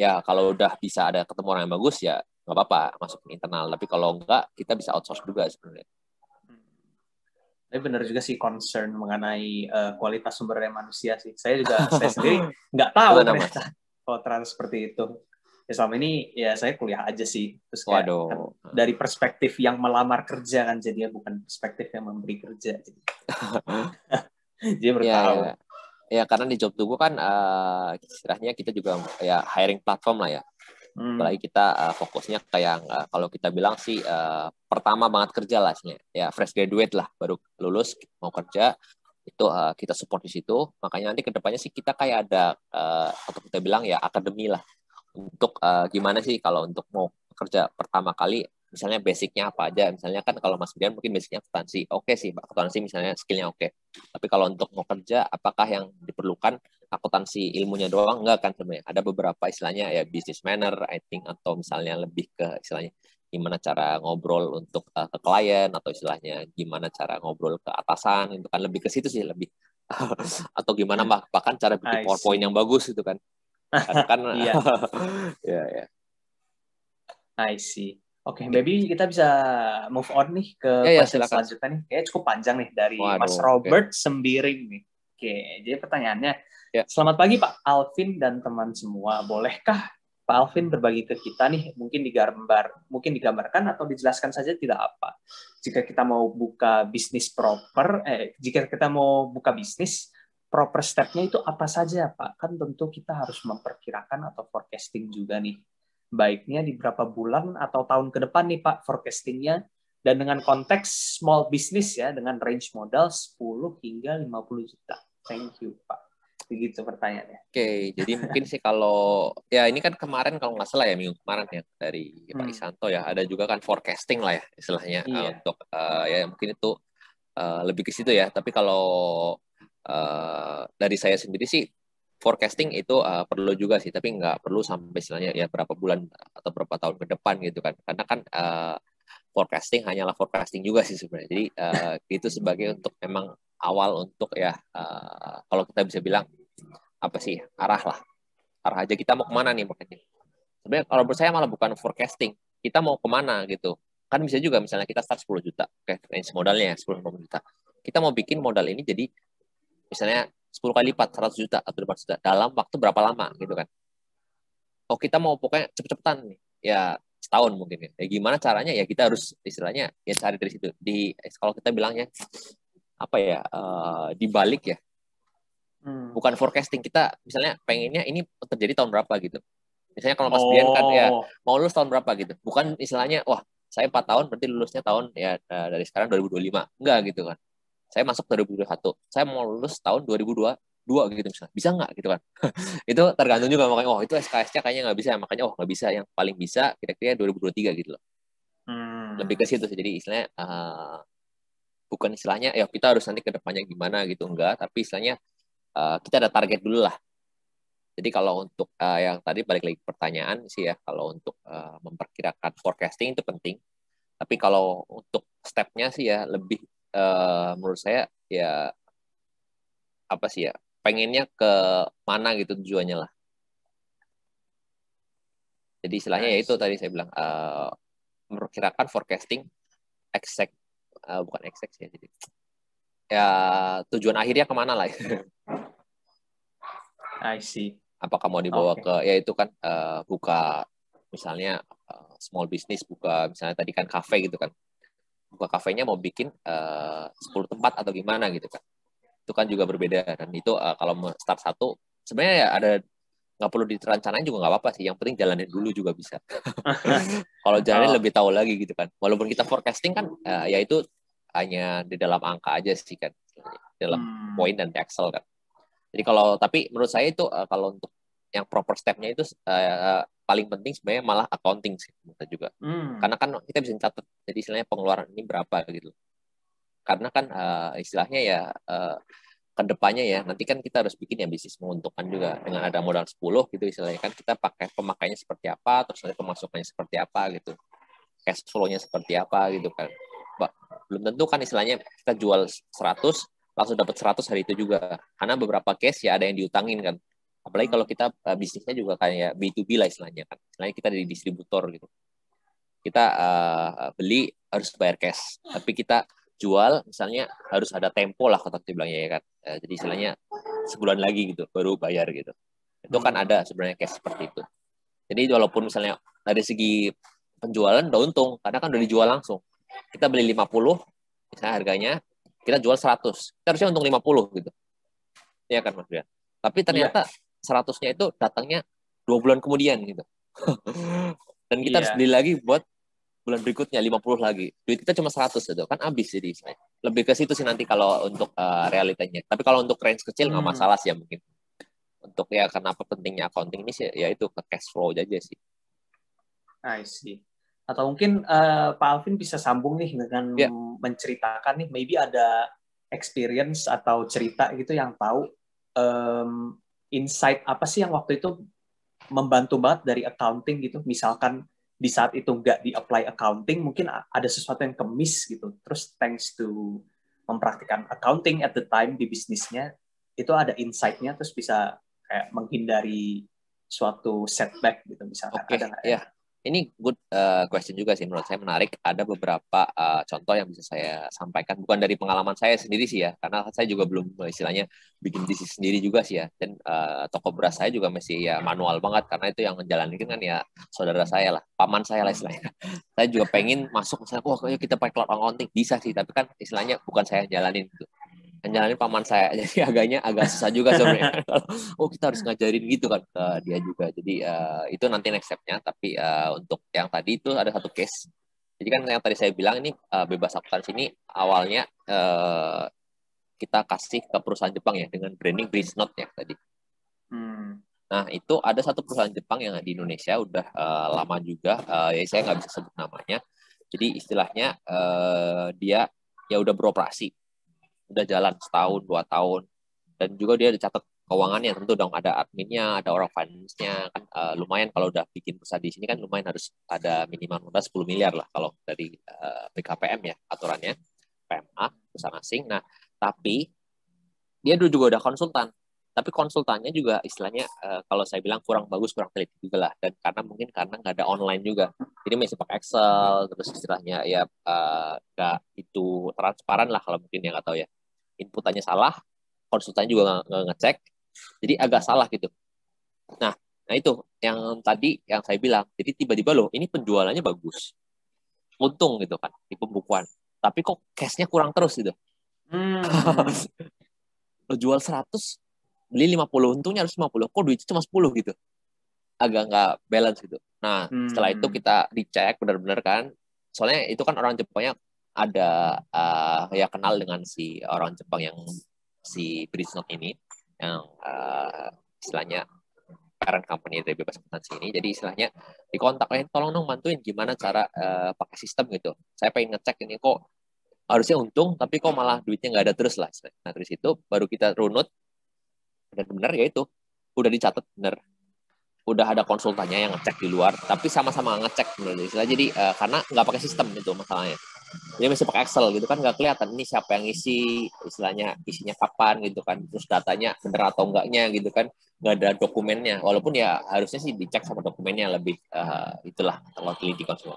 ya kalau udah bisa ada ketemu orang yang bagus ya nggak apa-apa masukin internal. Tapi kalau enggak kita bisa outsource juga sebenarnya. Tapi benar juga sih concern mengenai kualitas sumber daya manusia sih. Saya juga saya sendiri nggak tahu ternyata kalau trans seperti itu. Ya selama ini ya saya kuliah aja sih, terus kayak kan, dari perspektif yang melamar kerja kan jadinya, bukan perspektif yang memberi kerja jadi. Jadi bertahu ya, ya karena di Job2Go kan istilahnya kita juga ya hiring platform lah ya. Apalagi kita fokusnya kayak kalau kita bilang sih pertama banget kerja lah sih ya, fresh graduate lah baru lulus mau kerja itu kita support di situ. Makanya nanti kedepannya sih kita kayak ada atau kita bilang ya akademi lah untuk gimana sih kalau untuk mau kerja pertama kali misalnya basicnya apa aja. Misalnya kan kalau Mas Brian mungkin basicnya akuntansi, oke sih akuntansi misalnya skillnya oke. Tapi kalau untuk mau kerja apakah yang diperlukan akuntansi ilmunya doang? Enggak kan sebenarnya ada beberapa istilahnya ya business manner I think, atau misalnya lebih ke istilahnya gimana cara ngobrol untuk ke klien, atau istilahnya gimana cara ngobrol ke atasan itu kan lebih ke situ sih lebih atau gimana bahkan cara bikin PowerPoint yang bagus itu kan. Kan iya. Ya ya. I see. Oke, maybe kita bisa move on nih ke pertanyaan selanjutnya nih. Kayaknya cukup panjang nih dari Mas Robert Sembiring nih. Oke, jadi pertanyaannya, selamat pagi Pak Alvin dan teman semua. Bolehkah Pak Alvin berbagi ke kita nih, mungkin digambarkan atau dijelaskan saja tidak apa. Jika kita mau buka bisnis proper, proper step-nya itu apa saja, Pak? Kan tentu kita harus memperkirakan atau forecasting juga nih. Baiknya di berapa bulan atau tahun ke depan nih, Pak, forecasting-nya. Dan dengan konteks small business ya, dengan range modal 10 hingga 50 juta. Thank you, Pak. Begitu pertanyaannya. Oke, jadi mungkin sih kalau, ya ini kan kemarin kalau nggak salah ya, minggu kemarin ya, dari Pak Isanto ya, ada juga kan forecasting lah ya, istilahnya. Iya. Untuk, ya mungkin itu lebih ke situ ya. Tapi kalau dari saya sendiri sih forecasting itu perlu juga sih, tapi nggak perlu sampai istilahnya ya berapa bulan atau berapa tahun ke depan gitu kan, karena kan forecasting hanyalah forecasting juga sih sebenarnya. Jadi itu sebagai untuk memang awal untuk ya kalau kita bisa bilang apa sih arah aja kita mau kemana nih makanya. Sebenarnya kalau menurut saya malah bukan forecasting, kita mau kemana gitu kan. Bisa juga misalnya kita start 10 juta, oke, range modalnya 10 juta, kita mau bikin modal ini jadi misalnya 10 kali lipat, 100 juta atau 200 juta dalam waktu berapa lama gitu kan. Oh kita mau pokoknya cepet-cepetan nih, ya setahun mungkin ya. Ya gimana caranya ya kita harus istilahnya ya cari dari situ. Di kalau kita bilangnya apa ya dibalik ya. Bukan forecasting, kita misalnya pengennya ini terjadi tahun berapa gitu. Misalnya kalau Mas Brian kan ya mau lulus tahun berapa gitu. Bukan istilahnya wah saya 4 tahun berarti lulusnya tahun ya dari sekarang 2025. Enggak gitu kan. Saya masuk 2021, saya mau lulus tahun 2022 gitu misalnya, bisa nggak gitu kan. Itu tergantung juga, makanya itu SKS-nya kayaknya nggak bisa, makanya nggak bisa, yang paling bisa kira-kira 2023 gitu loh. Lebih ke situ, jadi istilahnya bukan istilahnya ya kita harus nanti ke depannya gimana gitu, enggak, tapi istilahnya kita ada target dulu lah. Jadi kalau untuk yang tadi balik lagi pertanyaan sih ya, kalau untuk memperkirakan forecasting itu penting, tapi kalau untuk step-nya sih ya lebih menurut saya ya apa sih ya pengennya ke mana gitu tujuannya lah. Jadi istilahnya ya itu tadi saya bilang memperkirakan forecasting exact bukan exact ya, jadi ya tujuan akhirnya kemana lah. I see. Apakah mau dibawa ke ya itu kan buka misalnya small business, buka misalnya tadi kan kafe gitu kan. Buka kafenya mau bikin 10 tempat atau gimana gitu kan. Itu kan juga berbeda, dan itu kalau start satu sebenarnya ya ada nggak perlu direncanain juga nggak apa-apa sih, yang penting jalanin dulu juga bisa. Kalau jalanin lebih tahu lagi gitu kan. Walaupun kita forecasting kan ya itu hanya di dalam angka aja sih kan, dalam point dan Excel kan. Jadi kalau tapi menurut saya itu kalau untuk yang proper step-nya itu paling penting sebenarnya malah accounting sih juga. Karena kan kita bisa catat, jadi istilahnya pengeluaran ini berapa gitu. Karena kan istilahnya ya kedepannya ya nanti kan kita harus bikin ya bisnis menguntungkan juga dengan ada modal 10 gitu istilahnya kan, kita pakai pemakaiannya seperti apa, terus nanti pemasukannya seperti apa gitu, cash flow-nya seperti apa gitu kan. Belum tentu kan istilahnya kita jual 100 langsung dapat 100 hari itu juga, karena beberapa case ya ada yang diutangin kan, apalagi kalau kita bisnisnya juga kayak B2B lah istilahnya kan, istilahnya kita dari distributor gitu, kita beli harus bayar cash, tapi kita jual misalnya harus ada tempo lah kata bilangnya ya kan, jadi istilahnya sebulan lagi gitu baru bayar gitu, itu kan ada sebenarnya cash seperti itu. Jadi walaupun misalnya dari segi penjualan udah untung karena kan udah dijual langsung, kita beli 50 misalnya harganya, kita jual 100, kita harusnya untung 50 gitu ya kan Mas Brian, tapi ternyata 100-nya itu datangnya 2 bulan kemudian gitu. Dan kita harus beli lagi buat bulan berikutnya 50 lagi, duit kita cuma 100 gitu kan, habis. Jadi lebih ke situ sih nanti kalau untuk realitanya. Tapi kalau untuk range kecil nggak masalah sih ya, mungkin untuk ya kenapa pentingnya accounting ini sih ya itu ke cash flow aja sih. I see. Atau mungkin Pak Alvin bisa sambung nih dengan menceritakan nih, maybe ada experience atau cerita gitu yang tahu insight apa sih yang waktu itu membantu banget dari accounting gitu. Misalkan di saat itu nggak di-apply accounting, mungkin ada sesuatu yang kemis gitu. Terus thanks to mempraktikkan accounting at the time di bisnisnya, itu ada insight-nya terus bisa kayak menghindari suatu setback gitu misalkan. Oke, ya. Ini good question juga sih, menurut saya menarik. Ada beberapa contoh yang bisa saya sampaikan, bukan dari pengalaman saya sendiri sih ya, karena saya juga belum istilahnya bikin bisnis sendiri juga sih ya, dan toko beras saya juga masih ya manual banget, karena itu yang ngejalanin kan ya saudara saya lah, paman saya lah istilahnya. Saya juga pengen masuk misalnya, wah kayaknya kita pakai cloud accounting, bisa sih, tapi kan istilahnya bukan saya yang jalanin gitu. Jalanin paman saya, jadi agak susah juga sebenarnya. Oh kita harus ngajarin gitu kan ke dia juga, jadi itu nanti next step-nya. Tapi untuk yang tadi itu ada satu case, jadi kan yang tadi saya bilang ini bebas akuntansi ini awalnya kita kasih ke perusahaan Jepang ya dengan branding Bridgenote ya tadi. Nah itu ada satu perusahaan Jepang yang di Indonesia udah lama juga, ya saya nggak bisa sebut namanya, jadi istilahnya dia ya udah beroperasi, udah jalan setahun, 2 tahun, dan juga dia dicatat keuangannya, tentu dong ada adminnya, ada orang finance-nya kan, lumayan kalau udah bikin perusahaan di sini kan lumayan, harus ada minimal modal 10 miliar lah kalau dari BKPM ya aturannya, PMA perusahaan asing. Nah tapi dia juga udah konsultan, tapi konsultannya juga istilahnya kalau saya bilang kurang bagus, kurang teliti juga lah, dan karena mungkin karena nggak ada online juga, jadi masih pakai Excel terus istilahnya ya nggak itu transparan lah kalau mungkin yang nggak tahu ya, inputannya salah, konsultan juga nggak ngecek, jadi agak salah gitu. Nah itu yang tadi yang saya bilang, jadi tiba-tiba loh ini penjualannya bagus, untung gitu kan di pembukuan, tapi kok cashnya kurang terus gitu. Lo jual 100, beli 50, untungnya harus 50, kok duitnya cuma 10 gitu, agak nggak balance gitu. Nah setelah itu kita dicek benar-benar kan, soalnya itu kan orang Jepangnya ada ya kenal dengan si orang Jepang yang si Bridgenote ini, yang istilahnya parent company dari bebas akuntansi ini, jadi istilahnya dikontak, tolong dong bantuin gimana cara pakai sistem gitu, saya pengen ngecek ini kok harusnya untung tapi kok malah duitnya nggak ada terus lah. Nah terus itu baru kita runut, dan benar ya itu udah dicatat benar, udah ada konsultannya yang ngecek di luar, tapi sama-sama ngecek benar. Jadi karena nggak pakai sistem itu masalahnya, dia masih pakai Excel gitu kan, nggak kelihatan ini siapa yang ngisi, istilahnya isinya kapan gitu kan, terus datanya benar atau enggaknya gitu kan, nggak ada dokumennya, walaupun ya harusnya sih dicek sama dokumennya lebih itulah kalau teliti konsul.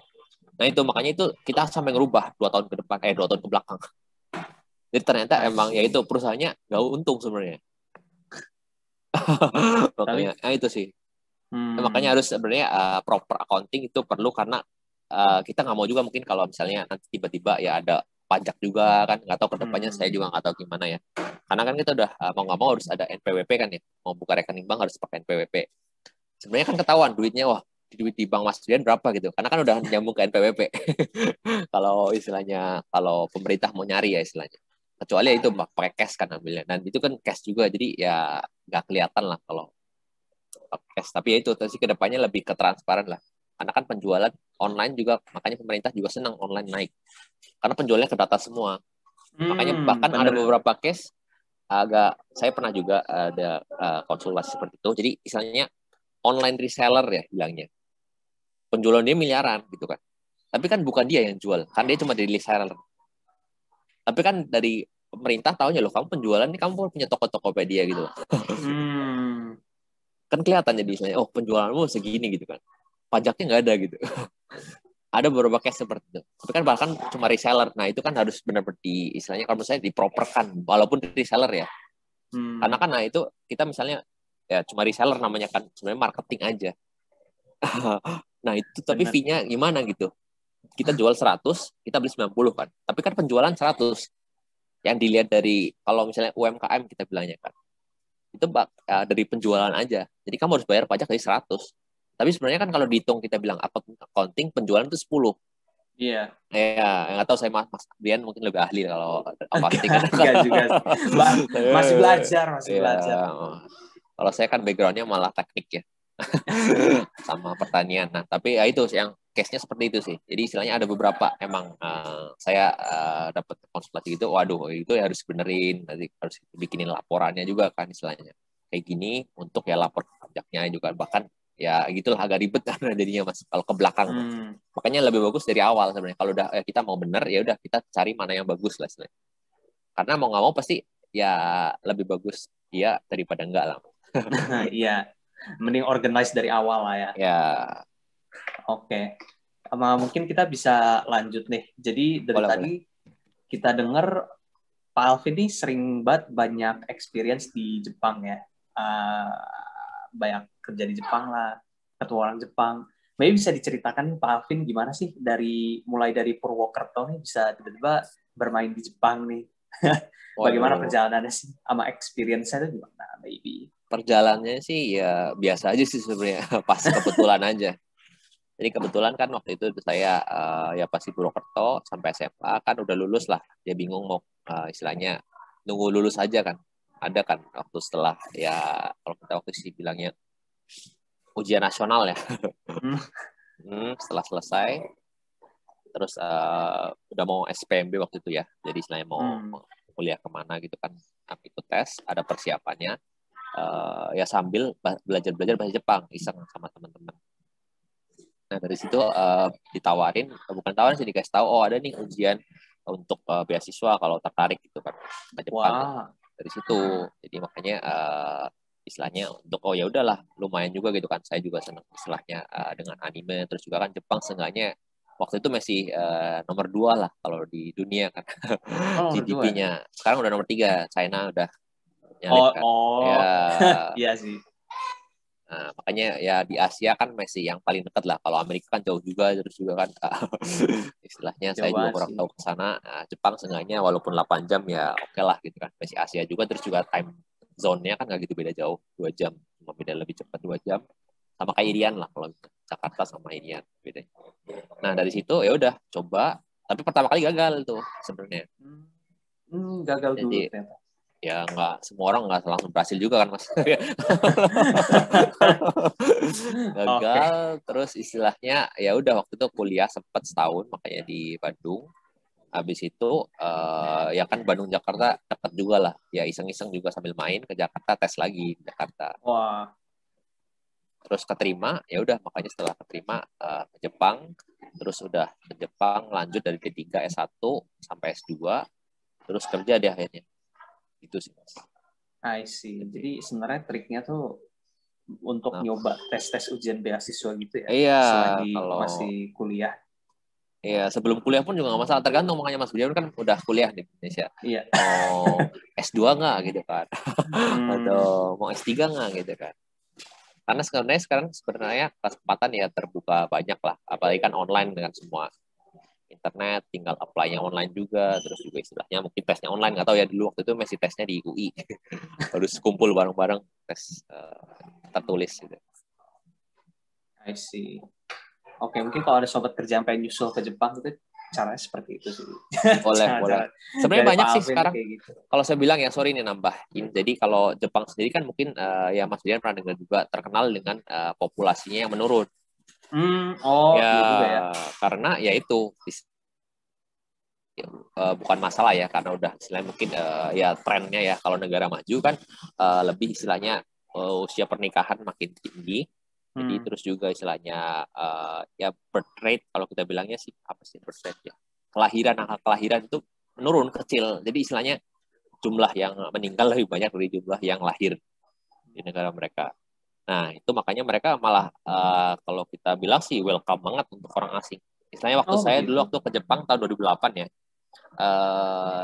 Nah itu makanya itu kita sampai ngerubah 2 tahun ke depan, 2 tahun ke belakang. Jadi ternyata emang ya itu perusahaannya nggak untung sebenarnya. Makanya tapi, itu sih makanya harus sebenarnya proper accounting itu perlu, karena kita nggak mau juga mungkin kalau misalnya nanti tiba-tiba ya ada pajak juga kan, nggak tahu kedepannya, saya juga nggak tahu gimana ya, karena kan kita udah mau nggak mau harus ada NPWP kan ya, mau buka rekening bank harus pakai NPWP, sebenarnya kan ketahuan duitnya, wah duit di Bank Mas Dian berapa gitu, karena kan udah nyambung ke NPWP. Kalau istilahnya, kalau pemerintah mau nyari ya istilahnya, kecuali ya itu pakai cash kan ambilnya, dan itu kan cash juga, jadi ya nggak kelihatan lah kalau cash. Tapi ya itu terus kedepannya lebih ke transparan lah, karena kan penjualan online juga, makanya pemerintah juga senang online naik karena penjualannya terdata semua. Makanya bahkan bener, ada beberapa case agak, saya pernah juga ada konsultasi seperti itu. Jadi misalnya online reseller ya bilangnya, penjualan dia miliaran gitu kan, tapi kan bukan dia yang jual, kan dia cuma jadi reseller. Tapi kan dari pemerintah tahunya, loh kamu penjualan ini, kamu punya toko Tokopedia gitu. Kan kelihatan jadi misalnya, oh penjualanmu segini gitu kan, pajaknya nggak ada gitu. Ada beberapa case seperti itu. Tapi kan bahkan cuma reseller. Nah, itu kan harus benar-benar di, istilahnya kalau menurut saya diproperkan, walaupun reseller ya. Karena kan nah itu kita misalnya ya cuma reseller namanya kan, sebenarnya marketing aja. Nah, itu tapi fee-nya gimana gitu. Kita jual 100, kita beli 90 kan. Tapi kan penjualan 100. Yang dilihat dari, kalau misalnya UMKM kita bilangnya kan, itu dari penjualan aja. Jadi kamu harus bayar pajak dari 100. Tapi sebenarnya kan kalau dihitung kita bilang accounting penjualan itu 10. Iya. Ya, nggak tahu saya Mas Brian mungkin lebih ahli kalau accounting kan. Enggak juga. Masih belajar, masih belajar. Kalau saya kan backgroundnya malah teknik ya. Sama pertanian. Nah, tapi ya itu yang case-nya seperti itu sih. Jadi istilahnya ada beberapa emang saya dapat konsultasi gitu, waduh itu harus benerin, nanti harus bikinin laporannya juga kan istilahnya. Kayak gini untuk ya lapor pajaknya juga, bahkan ya gitulah agak ribet karena jadinya Mas kalau ke belakang. Makanya lebih bagus dari awal sebenarnya, kalau udah kita mau bener ya udah kita cari mana yang bagus lah sebenarnya, karena mau nggak mau pasti ya lebih bagus dia daripada enggak lah. Iya, mending organize dari awal lah ya. Ya. Oke, mungkin kita bisa lanjut nih. Jadi dari tadi kita dengar Pak Alvin ini sering banyak experience di Jepang ya. Banyak kerja di Jepang lah, ketua orang Jepang. Maybe bisa diceritakan Pak Alvin gimana sih mulai dari Purwokerto nih bisa tiba-tiba bermain di Jepang nih. Bagaimana perjalanannya sih sama experience-nya itu gimana maybe? Perjalanannya sih ya biasa aja sih sebenarnya, pas kebetulan aja. Jadi kebetulan kan waktu itu saya ya pasti Purwokerto sampai SMA kan udah lulus lah. Dia bingung mau istilahnya nunggu lulus aja kan. Ada kan waktu setelah ya kalau kita waktu sih bilangnya ujian nasional ya. Setelah selesai terus udah mau SPMB waktu itu ya, jadi istilahnya mau kuliah kemana gitu kan, ikut tes, ada persiapannya ya sambil belajar bahasa Jepang iseng sama teman-teman. Nah dari situ ditawarin, bukan tawarin sih, dikasih tahu oh ada nih ujian untuk beasiswa kalau tertarik gitu kan ke Jepang. Dari situ jadi makanya istilahnya untuk oh ya udahlah lumayan juga gitu kan, saya juga senang istilahnya dengan anime, terus juga kan Jepang seenggaknya waktu itu masih nomor 2 lah kalau di dunia kan. GDP-nya sekarang udah nomor 3, China udah nyalip kan. Ya. Iya sih. Nah, makanya ya di Asia kan masih yang paling dekat lah, kalau Amerika kan jauh juga, terus juga kan istilahnya saya juga kurang tahu ke sana. Nah, Jepang seenggaknya walaupun 8 jam ya oke lah gitu kan, masih Asia juga, terus juga time zone-nya kan nggak gitu beda jauh, 2 jam cuma beda lebih cepat 2 jam sama kayak Irian lah, kalau Jakarta sama Irian bedanya. Nah dari situ ya udah coba, tapi pertama kali gagal tuh sebenarnya. Gagal jadi, dulu ya nggak semua orang nggak langsung berhasil juga kan Mas. Gagal. Terus istilahnya ya udah waktu itu kuliah sempat setahun makanya di Bandung, habis itu ya kan Bandung Jakarta dekat juga lah ya, iseng-iseng juga sambil main ke Jakarta, tes lagi di Jakarta. Terus keterima, ya udah makanya setelah keterima ke Jepang, terus udah ke Jepang lanjut dari D3 S1 sampai S2 terus kerja di akhirnya. Itu sih Mas. I see. Jadi sebenarnya triknya tuh untuk nyoba tes ujian beasiswa gitu ya. Iya, selagi masih kuliah. Iya, sebelum kuliah pun juga nggak masalah, tergantung, makanya Mas Budian kan udah kuliah di Indonesia. Iya. Mau S2 nggak gitu kan? Atau mau S3 nggak gitu kan? Karena sebenarnya kesempatan ya terbuka banyak lah, apalagi kan online dengan semua internet, tinggal apply-nya online juga, terus juga istilahnya mungkin tesnya online, nggak tahu ya dulu waktu itu masih tesnya di UI, harus kumpul bareng-bareng tes tertulis gitu. I see. Oke, mungkin kalau ada sobat kerja yang pengen nyusul ke Jepang itu caranya seperti itu sih. Boleh, boleh. Sebenarnya banyak sih sekarang. Gitu. Kalau saya bilang ya, sorry ini nambahin. Jadi kalau Jepang sendiri kan mungkin ya Mas Dian pernah dengar juga terkenal dengan populasinya yang menurun. Oh, ya, iya juga ya. Karena ya itu bukan masalah ya, karena udah istilahnya mungkin ya trennya ya kalau negara maju kan lebih istilahnya usia pernikahan makin tinggi. Jadi terus juga istilahnya ya birth rate, kalau kita bilangnya sih apa sih birth rate ya, kelahiran, angka kelahiran itu menurun kecil. Jadi istilahnya jumlah yang meninggal lebih banyak dari jumlah yang lahir di negara mereka. Nah itu makanya mereka malah kalau kita bilang sih welcome banget untuk orang asing. Istilahnya waktu saya dulu waktu ke Jepang tahun 2008 ya,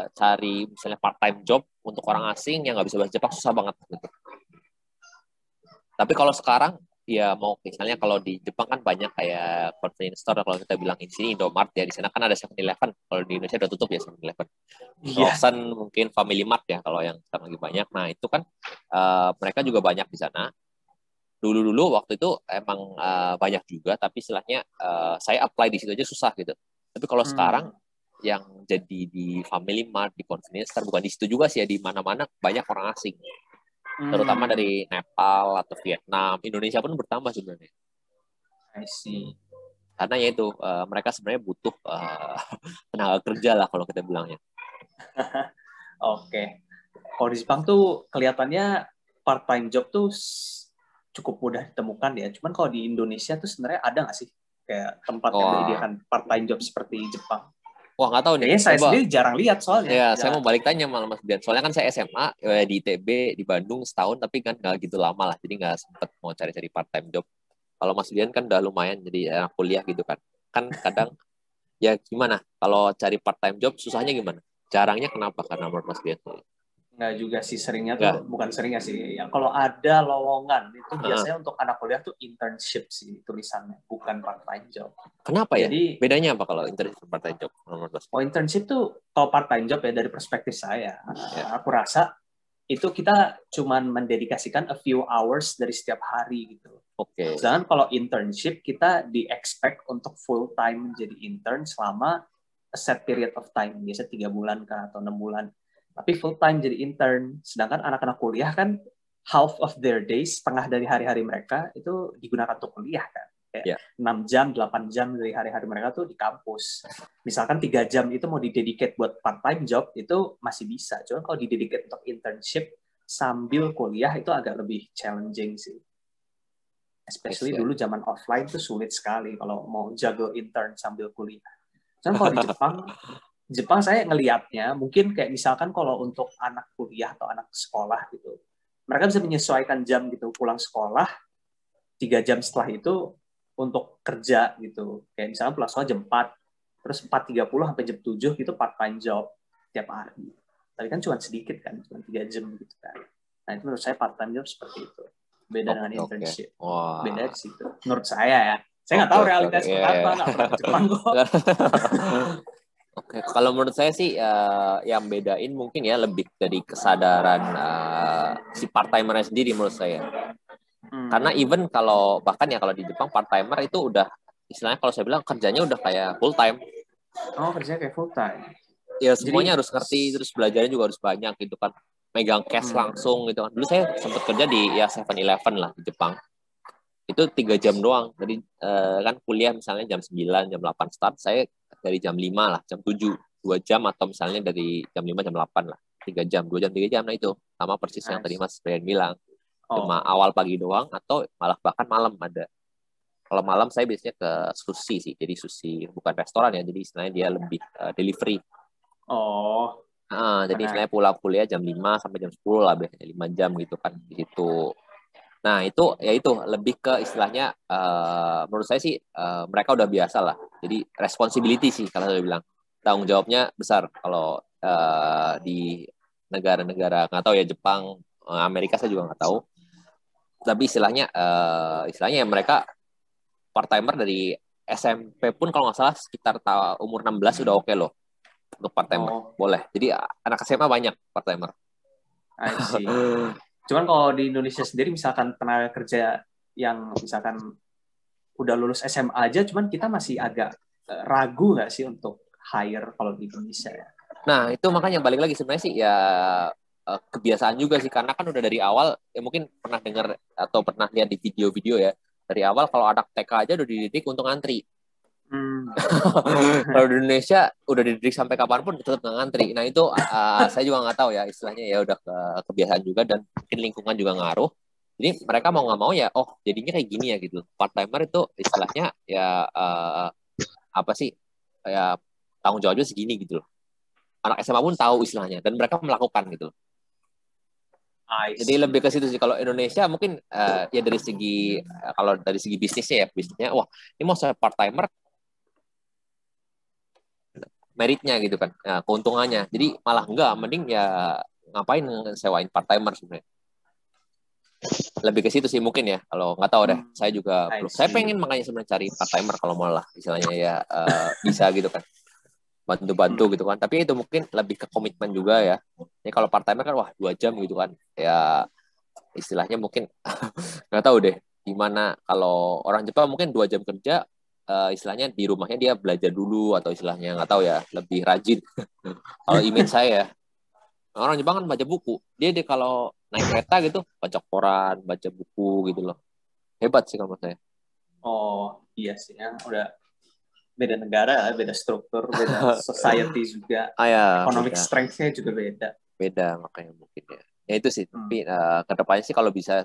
cari misalnya part time job untuk orang asing yang nggak bisa bahasa Jepang susah banget gitu. Tapi kalau sekarang ya mau misalnya kalau di Jepang kan banyak kayak convenience store, kalau kita bilang di sini Indomart ya, di sana kan ada 7-Eleven, kalau di Indonesia udah tutup ya 7-Eleven. Lawson mungkin Family Mart ya kalau yang sekarang lagi banyak. Nah itu kan mereka juga banyak di sana. Dulu waktu itu emang banyak juga, tapi istilahnya saya apply di situ aja susah gitu. Tapi kalau sekarang yang jadi di Family Mart, di convenience store, bukan di situ juga sih ya, di mana-mana banyak orang asing. Terutama dari Nepal atau Vietnam, Indonesia pun bertambah sebenarnya. I see. Karena ya itu mereka sebenarnya butuh tenaga kerja lah kalau kita bilangnya. Oke. Kalau di Jepang tuh kelihatannya part time job tuh cukup mudah ditemukan ya. Cuman kalau di Indonesia tuh sebenarnya ada nggak sih kayak tempat yang menyediakan part time job seperti Jepang? Wah nggak tahu nih. Saya sendiri jarang lihat soalnya. Ya, saya mau balik tanya malah Mas Dian. Soalnya kan saya SMA di ITB di Bandung setahun, tapi kan nggak gitu lama lah. Jadi nggak sempet mau cari-cari part time job. Kalau Mas Dian kan udah lumayan jadi anak kuliah gitu kan. Kan kadang ya gimana? Kalau cari part time job susahnya gimana? Jarangnya kenapa? Karena menurut Mas Dian? Nggak juga sih, seringnya tuh bukan seringnya sih. Ya, kalau ada lowongan itu biasanya untuk anak kuliah tuh internship sih tulisannya, bukan part time job. Kenapa ya? Jadi, bedanya apa kalau internship part time job? Oh, internship tuh kalau part time job ya dari perspektif saya, aku rasa itu kita cuman mendedikasikan a few hours dari setiap hari gitu. Oke. Sedangkan kalau internship kita di expect untuk full time jadi intern selama a set period of time, biasa 3 bulan kan atau 6 bulan. Tapi full time jadi intern. Sedangkan anak-anak kuliah kan half of their days, setengah dari hari-hari mereka itu digunakan untuk kuliah kan. Kayak 6 jam, 8 jam dari hari-hari mereka tuh di kampus. Misalkan 3 jam itu mau didedicate buat part-time job, itu masih bisa. Cuma kalau didedicate untuk internship sambil kuliah itu agak lebih challenging sih. Especially dulu zaman offline tuh sulit sekali kalau mau juggle intern sambil kuliah. Cuma kalau di Jepang saya ngelihatnya mungkin kayak misalkan kalau untuk anak kuliah atau anak sekolah gitu, mereka bisa menyesuaikan jam gitu, pulang sekolah 3 jam setelah itu untuk kerja gitu, kayak misalkan pulang sekolah jam 4, terus 4:30 sampai jam 7 gitu part time job tiap hari. Tadi kan cuma sedikit kan, cuma 3 jam gitu kan. Nah itu menurut saya part time job seperti itu, beda dengan internship, beda di situ. Menurut saya ya, saya nggak tahu realitas apa, nggak pernah ke Jepang kok. Oke, kalau menurut saya sih yang bedain mungkin ya lebih dari kesadaran si part-timer sendiri menurut saya. Karena even kalau bahkan ya kalau di Jepang part-timer itu udah istilahnya kalau saya bilang kerjanya udah kayak full-time. Oh, kerjanya kayak full-time. Ya semuanya harus ngerti, terus belajarnya juga harus banyak gitu kan. Megang cash langsung gitu kan. Dulu saya sempat kerja di ya 7-Eleven lah di Jepang. Itu 3 jam doang. Jadi kan kuliah misalnya jam 9, jam 8 start, saya dari jam 5 lah, jam 7, 2 jam atau misalnya dari jam 5, jam 8 lah, 3 jam, 2 jam, 3 jam, nah itu sama persis yang tadi Mas Brian bilang, cuma awal pagi doang atau malah bahkan malam ada. Kalau malam saya biasanya ke sushi sih, jadi sushi bukan restoran ya, jadi istilahnya dia lebih delivery. Jadi istilahnya pulang kuliah jam 5 sampai jam 10 lah, biasanya 5 jam gitu kan di situ. Nah itu ya itu lebih ke istilahnya menurut saya sih mereka udah biasa lah, jadi responsibility sih kalau saya bilang tanggung jawabnya besar kalau di negara-negara nggak tahu ya Jepang, Amerika saya juga nggak tahu, tapi istilahnya istilahnya mereka part timer dari SMP pun kalau nggak salah sekitar umur 16 udah oke loh untuk part timer, boleh, jadi anak SMA banyak part timer. I see. Cuman kalau di Indonesia sendiri misalkan tenaga kerja yang misalkan udah lulus SMA aja, cuman kita masih agak ragu nggak sih untuk hire kalau di Indonesia ya? Nah, itu makanya balik lagi sebenarnya sih ya kebiasaan juga sih, karena kan udah dari awal ya mungkin pernah dengar atau pernah lihat di video-video ya, dari awal kalau anak TK aja udah dididik untuk ngantri. Kalau di Indonesia udah dididik sampai kapanpun tetap ngantri. Nah itu saya juga nggak tahu ya istilahnya ya udah kebiasaan juga dan mungkin lingkungan juga ngaruh. Jadi mereka mau nggak mau ya, oh jadinya kayak gini ya gitu. Part timer itu istilahnya ya apa sih ya tanggung jawabnya segini gitu loh. Anak SMA pun tahu istilahnya dan mereka melakukan gitu loh. Jadi lebih ke situ sih kalau Indonesia mungkin ya dari segi kalau dari segi bisnisnya ya bisnisnya wah ini mau saya part timer meritnya gitu kan, nah, keuntungannya. Jadi malah enggak, mending ya ngapain sewain part-timer sebenarnya. Lebih ke situ sih mungkin ya, kalau nggak tahu deh. Saya juga belum, saya pengen makanya sebenarnya cari part-timer kalau mau lah, istilahnya ya bisa gitu kan, bantu-bantu gitu kan. Tapi itu mungkin lebih ke komitmen juga ya. Ini kalau part-timer kan wah 2 jam gitu kan, ya istilahnya mungkin nggak tahu deh. Gimana kalau orang Jepang mungkin 2 jam kerja, istilahnya di rumahnya dia belajar dulu atau istilahnya nggak tahu ya lebih rajin. Kalau image saya orang Jepang kan baca buku, dia kalau naik kereta gitu baca koran, baca buku gitu loh. Hebat sih kalau saya. Oh iya sih ya, udah beda negara, beda struktur, beda society juga. Economic strength-nya juga beda makanya mungkin ya. Ya itu sih, tapi kedepannya sih kalau bisa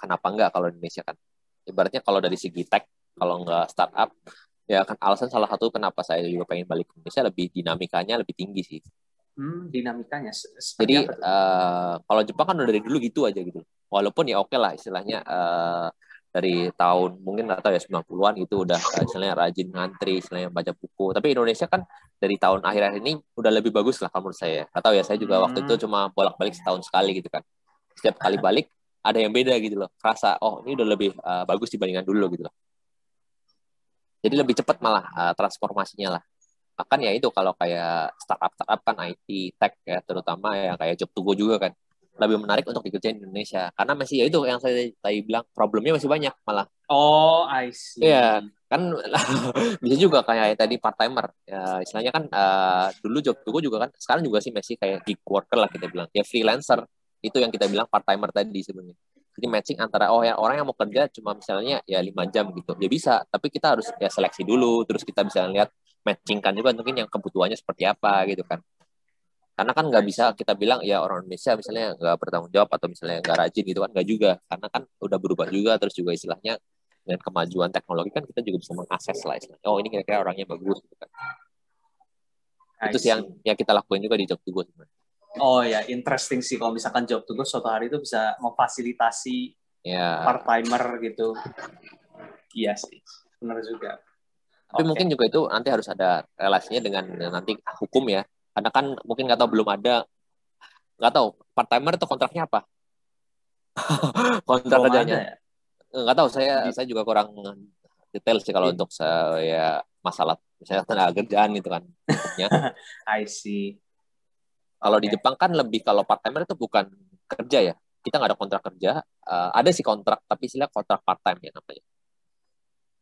kenapa enggak kalau Indonesia kan ibaratnya kalau dari segi tech, kalau nggak startup, ya kan alasan salah satu kenapa saya juga pengen balik ke Indonesia lebih dinamikanya lebih tinggi sih. Dinamikanya. Jadi kalau Jepang kan udah dari dulu gitu aja gitu. Walaupun ya oke lah istilahnya dari tahun mungkin nggak tahu ya 90-an gitu udah istilahnya rajin ngantri, istilahnya baca buku. Tapi Indonesia kan dari tahun akhir-akhir ini udah lebih bagus lah kalau menurut saya. Nggak tahu ya, saya juga waktu itu cuma bolak-balik setahun sekali gitu kan. Setiap kali balik ada yang beda gitu loh. Kerasa oh ini udah lebih bagus dibandingkan dulu gitu loh. Jadi lebih cepat malah transformasinya lah. Bahkan ya itu kalau kayak startup kan IT, tech ya terutama ya kayak Job2Go juga kan. Lebih menarik untuk dikerjain di Indonesia. Karena masih ya itu yang saya tadi bilang problemnya masih banyak malah. Oh, I see. Iya, kan bisa juga kayak tadi part timer. Ya, istilahnya kan dulu Job2Go juga kan sekarang juga sih masih kayak gig worker lah kita bilang. Ya freelancer itu yang kita bilang part timer tadi sebenarnya. Jadi matching antara orang yang mau kerja cuma misalnya ya 5 jam gitu. Ya bisa, tapi kita harus ya seleksi dulu, terus kita bisa lihat matchingkan juga mungkin yang kebutuhannya seperti apa gitu kan. Karena kan nggak bisa kita bilang ya orang Indonesia misalnya nggak bertanggung jawab atau misalnya nggak rajin gitu kan, nggak juga. Karena kan udah berubah juga, terus juga istilahnya dengan kemajuan teknologi kan kita juga bisa mengakses lah istilahnya. Oh ini kira-kira orangnya bagus gitu kan. Itu sih yang kita lakuin juga di Job2Go sebenarnya. Oh ya, interesting sih kalau misalkan Job2Go suatu hari itu bisa memfasilitasi part timer gitu. Iya sih, benar juga. Tapi mungkin juga itu nanti harus ada relasinya dengan nanti hukum ya. Karena kan mungkin nggak tahu belum ada, nggak tahu part timer itu kontraknya apa? Kontrak kerjanya? Nggak tahu, saya juga kurang detail sih kalau untuk saya masalah misalnya tenaga kerjaan gitu kan. I see. Kalau di Jepang kan lebih kalau part timer itu bukan kerja ya. Kita nggak ada kontrak kerja. Ada sih kontrak, tapi istilah kontrak part time ya namanya.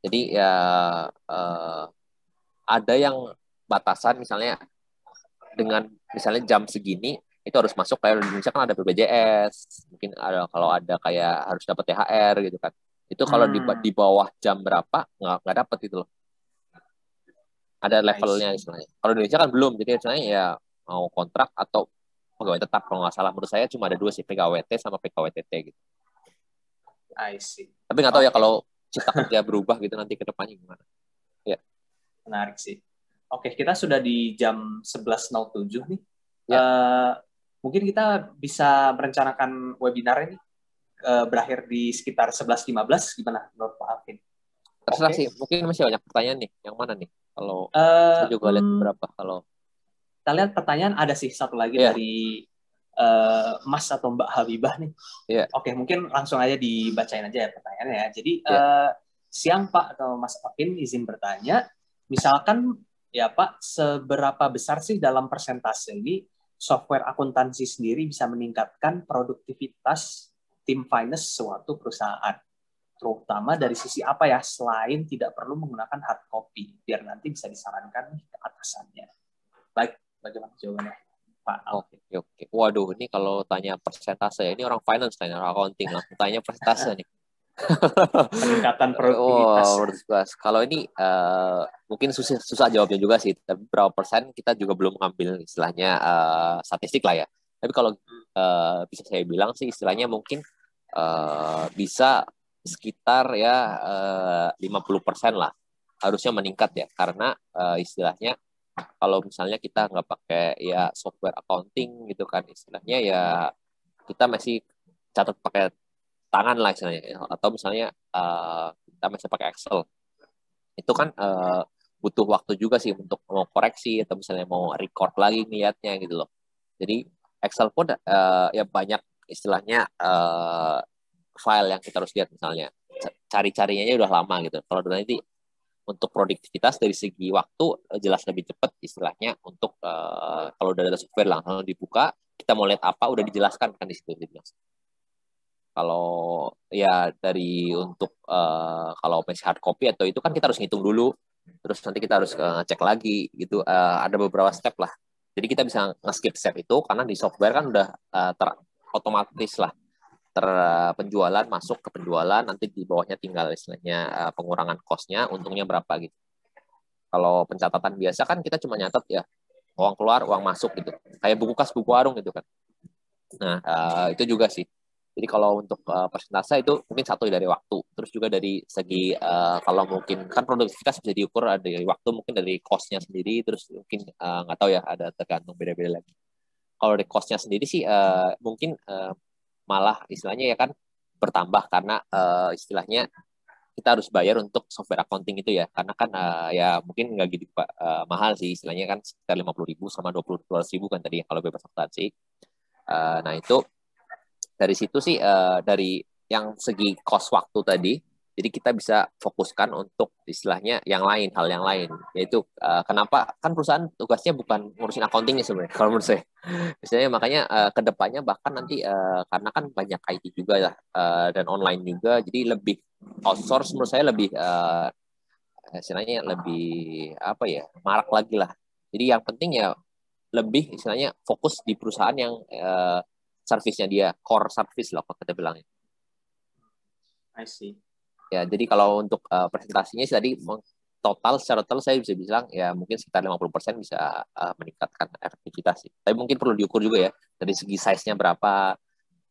Jadi ya ada yang batasan misalnya dengan misalnya jam segini itu harus masuk, kayak di Indonesia kan ada BPJS, mungkin ada kalau ada kayak harus dapat THR gitu kan. Itu kalau di bawah jam berapa nggak dapat itu loh. Ada levelnya istilahnya. Kalau di Indonesia kan belum. Jadi istilahnya ya mau kontrak atau pegawai tetap kalau nggak salah, menurut saya cuma ada 2 sih, PKWT sama PKWTT gitu. I see. Tapi nggak tahu ya kalau cipta kerja berubah gitu nanti ke depannya gimana. Ya. Menarik sih. Oke, kita sudah di jam 11.07 nih. Ya. Mungkin kita bisa merencanakan webinar ini berakhir di sekitar 11.15 gimana menurut Pak Alvin? Terserah sih, mungkin masih banyak pertanyaan nih. Yang mana nih? Kalau saya juga lihat beberapa kalau kita lihat pertanyaan ada sih satu lagi dari Mas atau Mbak Habibah nih. Oke, mungkin langsung aja dibacain aja ya pertanyaannya ya. Jadi siang Pak atau Mas Alvin izin bertanya, misalkan ya Pak, seberapa besar sih dalam persentase ini software akuntansi sendiri bisa meningkatkan produktivitas tim finance suatu perusahaan? terutama dari sisi apa ya, selain tidak perlu menggunakan hard copy, biar nanti bisa disarankan ke atasannya. Baik, bagaimana jawabannya, Pak? Oke. Waduh, ini kalau tanya persentase, ini orang finance tanya, orang accounting lah, tanya persentase nih. Peningkatan produktivitas. Kalau ini mungkin susah jawabnya juga sih, tapi berapa persen kita juga belum ngambil istilahnya statistik lah ya. Tapi kalau bisa saya bilang sih istilahnya mungkin bisa sekitar ya 50% lah harusnya meningkat ya, karena istilahnya kalau misalnya kita nggak pakai ya software accounting gitu kan, istilahnya ya kita masih catat pakai tangan lah istilahnya, atau misalnya kita masih pakai Excel, itu kan butuh waktu juga sih untuk mau koreksi atau misalnya mau record lagi niatnya gitu loh. Jadi Excel pun ya banyak istilahnya file yang kita harus lihat, misalnya cari-carinya udah lama gitu. Kalau nanti untuk produktivitas dari segi waktu jelas lebih cepat istilahnya, untuk kalau udah ada software langsung dibuka, kita mau lihat apa udah dijelaskan kan di situ. Kalau ya dari untuk kalau masih hard copy atau itu kan kita harus ngitung dulu, terus nanti kita harus ngecek lagi gitu, ada beberapa step lah. Jadi kita bisa nge-skip step itu karena di software kan udah terotomatis lah, terpenjualan masuk ke penjualan, nanti di bawahnya tinggal istilahnya pengurangan cost-nya, untungnya berapa gitu. Kalau pencatatan biasa kan kita cuma nyatet ya uang keluar, uang masuk gitu, kayak buku kas, buku warung gitu kan. Nah itu juga sih. Jadi kalau untuk persentase itu mungkin satu dari waktu, terus juga dari segi kalau mungkin kan produktivitas bisa diukur dari waktu, mungkin dari cost-nya sendiri, terus mungkin nggak tahu ya, ada tergantung beda-beda lagi. Kalau dari cost-nya sendiri sih mungkin malah istilahnya ya kan bertambah, karena istilahnya kita harus bayar untuk software accounting itu ya, karena kan ya mungkin nggak gitu mahal sih istilahnya kan, sekitar 50.000 sama 22.000 kan tadi kalau bebas akuntansi. Nah itu dari situ sih, dari yang segi cost waktu tadi, jadi kita bisa fokuskan untuk istilahnya yang lain, hal yang lain, yaitu kenapa kan perusahaan tugasnya bukan ngurusin accountingnya sebenarnya kalau menurut saya. Misalnya makanya kedepannya bahkan nanti karena kan banyak IT juga ya, dan online juga, jadi lebih outsource menurut saya, lebih istilahnya lebih apa ya, marak lagi lah. Jadi yang penting ya lebih istilahnya fokus di perusahaan yang service-nya dia, core service lah kalau kita bilangnya. I see. Ya, jadi kalau untuk presentasinya sih tadi total, secara total saya bisa bilang ya mungkin sekitar 50% bisa meningkatkan efektivitas sih. Tapi mungkin perlu diukur juga ya dari segi size-nya berapa.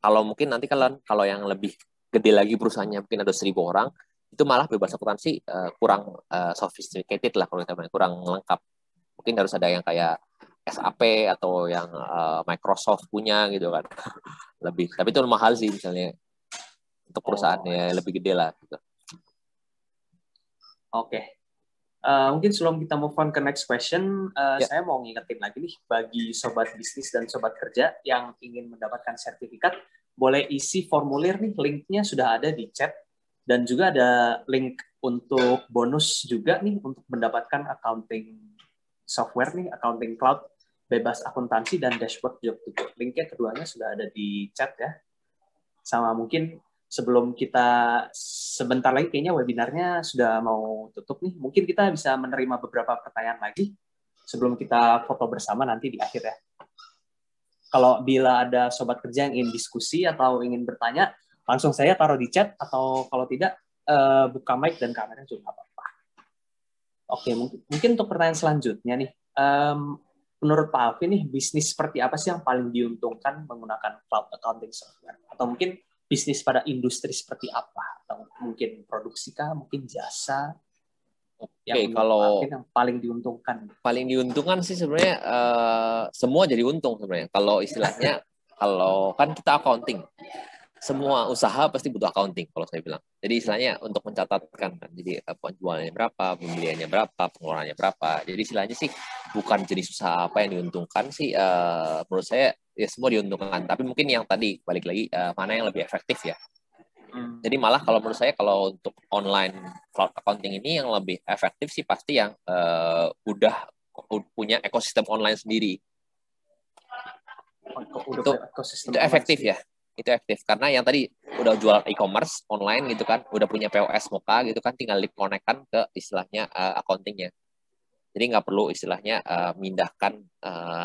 Kalau mungkin nanti kalau yang lebih gede lagi perusahaannya, mungkin ada 1.000 orang, itu malah bebas akuntansi kurang sophisticated lah kalau kita bilang, kurang lengkap. Mungkin harus ada yang kayak SAP atau yang Microsoft punya gitu kan. Lebih, tapi itu mahal sih misalnya untuk perusahaannya lebih gede lah gitu. Oke. Mungkin sebelum kita move on ke next question, saya mau ngingetin lagi nih bagi sobat bisnis dan sobat kerja yang ingin mendapatkan sertifikat, boleh isi formulir nih, linknya sudah ada di chat, dan juga ada link untuk bonus juga nih untuk mendapatkan accounting software nih, accounting cloud, bebas akuntansi, dan dashboard Job2Go. Linknya keduanya sudah ada di chat ya. Sama mungkin sebelum kita sebentar lagi kayaknya webinarnya sudah mau tutup nih, mungkin kita bisa menerima beberapa pertanyaan lagi sebelum kita foto bersama nanti di akhir ya. Kalau bila ada sobat kerja yang ingin diskusi atau ingin bertanya, langsung saya taruh di chat, atau kalau tidak buka mic dan kameranya juga apa. Oke, mungkin untuk pertanyaan selanjutnya nih, menurut Pak Alvin nih, bisnis seperti apa sih yang paling diuntungkan menggunakan cloud accounting software? Atau mungkin bisnis pada industri seperti apa? Atau mungkin produksi kah? Mungkin jasa? Oke, kalau yang paling diuntungkan? Paling diuntungkan sih sebenarnya semua jadi untung sebenarnya. Kalau istilahnya, kalau kan kita accounting, semua usaha pasti butuh accounting kalau saya bilang. Jadi istilahnya untuk mencatatkan, jadi penjualannya berapa, pembeliannya berapa, pengeluarannya berapa. Jadi istilahnya sih bukan jenis usaha apa yang diuntungkan sih, menurut saya ya semua diuntungkan. Tapi mungkin yang tadi balik lagi mana yang lebih efektif ya. Jadi malah kalau menurut saya kalau untuk online cloud accounting ini yang lebih efektif sih pasti yang udah punya ekosistem online sendiri. Itu efektif ya. itu efektif. Karena yang tadi udah jual e-commerce online gitu kan, udah punya POS Moka gitu kan, tinggal dikonekkan ke istilahnya accountingnya. Jadi nggak perlu istilahnya mindahkan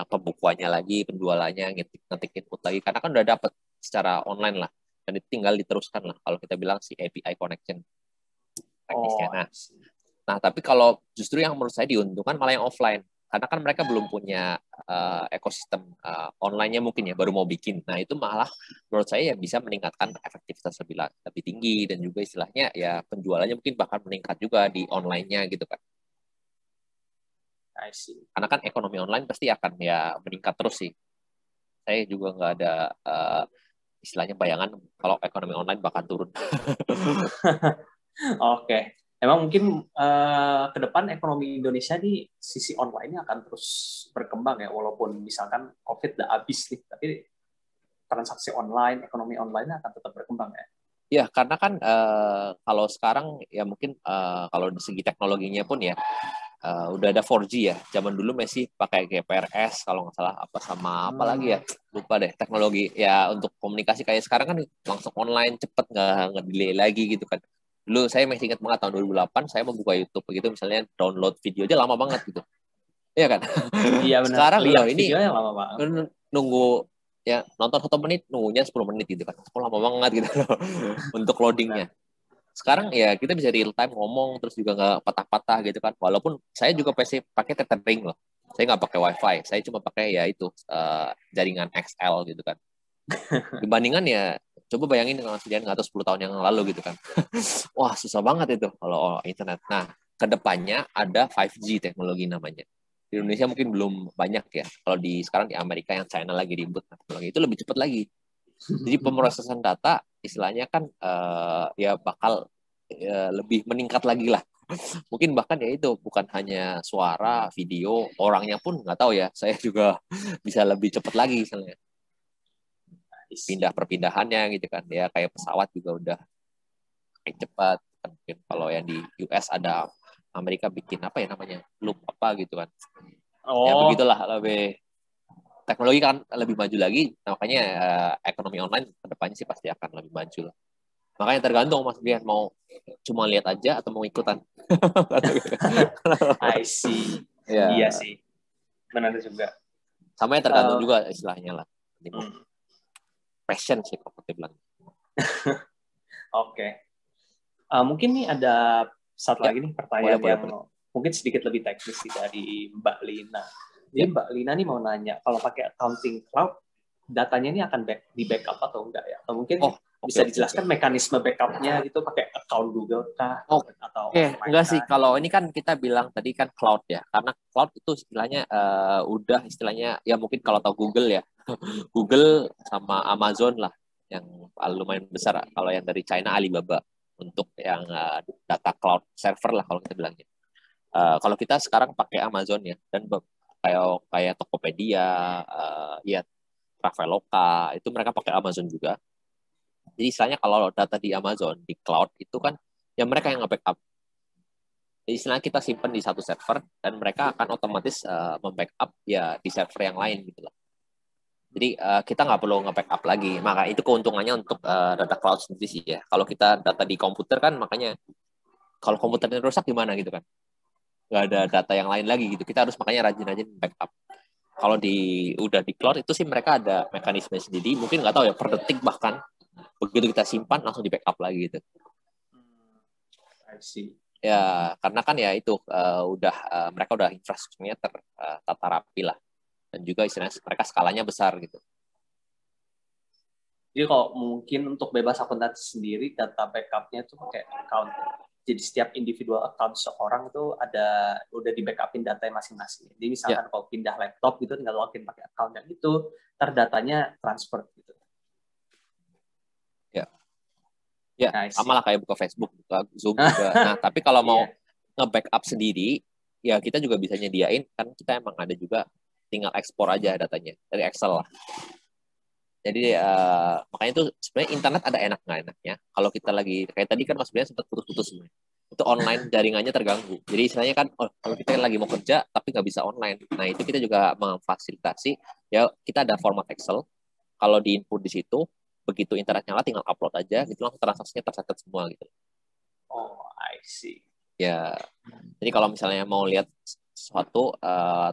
pembukuannya lagi, penjualannya, ngetik-ngetik input lagi. Karena kan udah dapet secara online lah. Dan tinggal diteruskan lah, kalau kita bilang si API connection. Teknisnya. Nah, tapi kalau justru yang menurut saya diuntungkan malah yang offline. Karena kan mereka belum punya ekosistem online-nya mungkin ya, baru mau bikin. Nah, itu malah menurut saya ya bisa meningkatkan efektivitas lebih tinggi. Dan juga istilahnya ya penjualannya mungkin bahkan meningkat juga di online-nya gitu kan. I see. Karena kan ekonomi online pasti akan ya meningkat terus sih. Saya juga nggak ada... istilahnya bayangan kalau ekonomi online bakal turun. Oke. Emang mungkin ke depan ekonomi Indonesia di sisi online-nya akan terus berkembang ya, walaupun misalkan COVID udah habis nih, tapi transaksi online, ekonomi online akan tetap berkembang ya? Ya, karena kan kalau sekarang ya mungkin kalau di segi teknologinya pun ya, udah ada 4G ya. Zaman dulu masih pakai GPRS kalau nggak salah apa sama apa lagi ya. Lupa deh teknologi ya untuk komunikasi kayak sekarang kan langsung online cepet nggak delay lagi gitu kan. Dulu saya masih ingat banget tahun 2008 saya mau buka YouTube begitu misalnya download video aja lama banget gitu. Iya kan? Iya benar. Sekarang ya ini lama banget. Nunggu ya nonton 1 menit nunggunya 10 menit gitu kan. Lama banget gitu loh untuk loadingnya. Sekarang ya kita bisa real time ngomong terus juga nggak patah-patah gitu kan, walaupun saya juga pasti pakai tethering loh, saya nggak pakai wifi, saya cuma pakai ya itu jaringan XL gitu kan. Dibandingkan ya coba bayangin dengan kejadian atau 10 tahun yang lalu gitu kan. Wah susah banget itu kalau internet. Nah kedepannya ada 5G teknologi namanya, di Indonesia mungkin belum banyak ya, kalau di sekarang di Amerika yang China lagi ribut teknologi itu lebih cepat lagi. Jadi pemrosesan data istilahnya kan ya bakal lebih meningkat lagi lah. Mungkin bahkan ya itu bukan hanya suara, video, orangnya pun nggak tahu ya. Saya juga bisa lebih cepat lagi misalnya. Pindah perpindahannya gitu kan. Ya kayak pesawat juga udah cepat. Mungkin kalau yang di US ada Amerika bikin apa ya namanya? Loop apa gitu kan. Oh. Ya begitulah lebih... Teknologi kan lebih maju lagi, makanya ekonomi online kedepannya sih pasti akan lebih maju lah. Makanya tergantung Mas Bian mau cuma lihat aja atau mau ikutan. I see. Ya. Iya sih, benar juga. Sama yang tergantung juga istilahnya lah. Passion sih kalau kita bilang. Oke. Mungkin nih ada satu lagi nih pertanyaan yang mungkin sedikit lebih teknis dari Mbak Lina. Jadi Mbak Lina nih mau nanya, kalau pakai accounting cloud, datanya ini akan di-backup atau enggak ya? Atau mungkin bisa dijelaskan mekanisme backupnya gitu pakai account Google kah? Atau enggak sih, kalau ini kan kita bilang tadi kan cloud ya, karena cloud itu istilahnya udah istilahnya, ya mungkin kalau tahu Google ya, Google sama Amazon lah, yang lumayan besar, kalau yang dari China Alibaba, untuk yang data cloud server lah kalau kita bilangnya. Kalau kita sekarang pakai Amazon ya, dan kayak Tokopedia, ya Traveloka, itu mereka pakai Amazon juga. Jadi istilahnya kalau data di Amazon, di cloud, itu kan ya mereka yang nge-backup. Jadi istilahnya kita simpan di satu server, dan mereka akan otomatis mem-backup ya di server yang lain gitu lah. Jadi kita nggak perlu nge-backup lagi. Maka itu keuntungannya untuk data cloud sendiri sih ya. Kalau kita data di komputer kan, makanya kalau komputernya rusak gimana gitu kan. Nggak ada data yang lain lagi gitu, kita harus makanya rajin-rajin backup. Kalau udah di cloud itu sih mereka ada mekanisme sendiri, mungkin nggak tahu ya per detik bahkan begitu kita simpan langsung di backup lagi gitu. I see. Ya karena kan ya itu mereka udah infrastrukturnya tertata rapi lah, dan juga istilahnya mereka skalanya besar gitu. Jadi kalau mungkin untuk bebas akuntansi sendiri data backupnya itu pakai account. Jadi setiap individual account seorang itu udah di-backupin data masing-masing. Jadi misalkan kalau pindah laptop gitu tinggal login pakai account dan itu terdatanya transfer gitu. Ya. Ya, sama lah kayak buka Facebook, buka Zoom juga. Nah, tapi kalau mau nge-backup sendiri, ya kita juga bisa nyediain kan kita emang ada juga tinggal ekspor aja datanya dari Excel lah. Jadi makanya itu sebenarnya internet ada enak nggak enaknya. Kalau kita lagi kayak tadi kan Mas Brian sempat putus-putus sebenarnya. Itu online jaringannya terganggu. Jadi istilahnya kan kalau kita lagi mau kerja tapi nggak bisa online. Nah itu kita juga memfasilitasi. Ya kita ada format Excel. Kalau di input di situ begitu internet nyala tinggal upload aja, itu langsung transaksinya tercatat semua gitu. Oh, I see. Ya, jadi kalau misalnya mau lihat sesuatu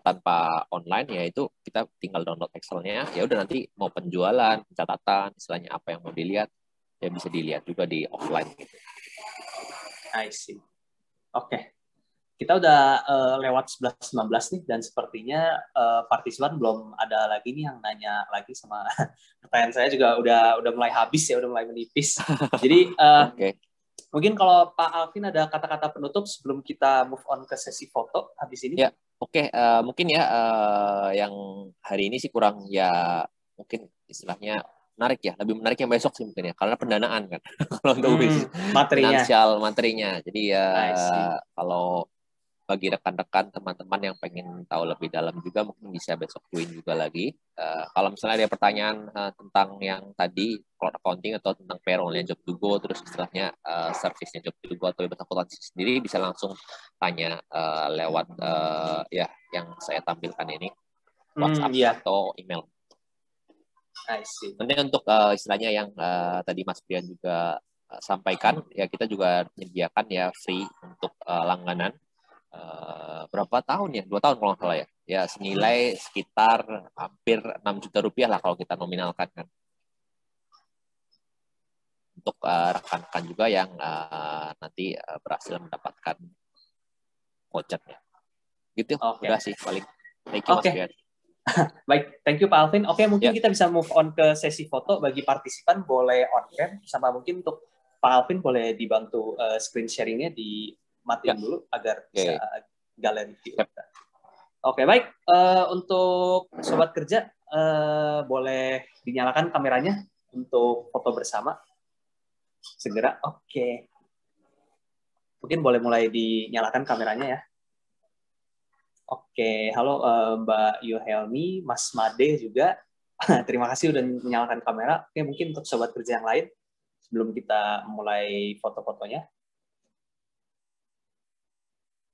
tanpa online, ya itu kita tinggal download Excel-nya, ya udah nanti mau penjualan, pencatatan, istilahnya apa yang mau dilihat, ya bisa dilihat juga di offline. Gitu. I see. Oke. Okay. Kita udah lewat 11.15 nih, dan sepertinya partisipan belum ada lagi nih yang nanya lagi sama pertanyaan saya juga udah mulai habis ya, udah mulai menipis. Jadi okay. Mungkin kalau Pak Alvin ada kata-kata penutup sebelum kita move on ke sesi foto habis ini. Ya, oke. Okay. Mungkin ya yang hari ini sih kurang ya mungkin istilahnya menarik ya, lebih menarik yang besok sih mungkin ya, karena pendanaan kan kalau untuk materinya, finansial materinya. Jadi ya kalau bagi rekan-rekan, teman-teman yang pengen tahu lebih dalam juga, mungkin bisa besok join juga lagi. Kalau misalnya ada pertanyaan tentang yang tadi, cloud accounting atau tentang payroll-nya Job2Go, terus istilahnya service-nya Job2Go atau Bebas Akuntansi sendiri, bisa langsung tanya lewat ya yang saya tampilkan ini, WhatsApp atau email. I see. Kemudian untuk istilahnya yang tadi Mas Brian juga sampaikan, ya kita juga menyediakan ya free untuk langganan. Berapa tahun ya? 2 tahun kalau nggak salah ya. Ya senilai sekitar hampir 6 juta rupiah lah kalau kita nominalkan kan. Untuk rekan-rekan juga yang nanti berhasil mendapatkan vouchernya. Gitu. Okay. Udah sih paling. Thank you, okay. Mas. Baik, thank you Pak Alvin. Oke, mungkin kita bisa move on ke sesi foto. Bagi partisipan boleh on-cam, sama mungkin untuk Pak Alvin boleh dibantu screen sharingnya di matiin dulu agar bisa galeri kita. Oke, baik. Untuk sobat kerja boleh dinyalakan kameranya untuk foto bersama. Segera. Oke. Mungkin boleh mulai dinyalakan kameranya ya. Oke, halo Mbak Yohelmi, Mas Made juga. Terima kasih udah menyalakan kamera. Oke, mungkin untuk sobat kerja yang lain sebelum kita mulai foto-fotonya.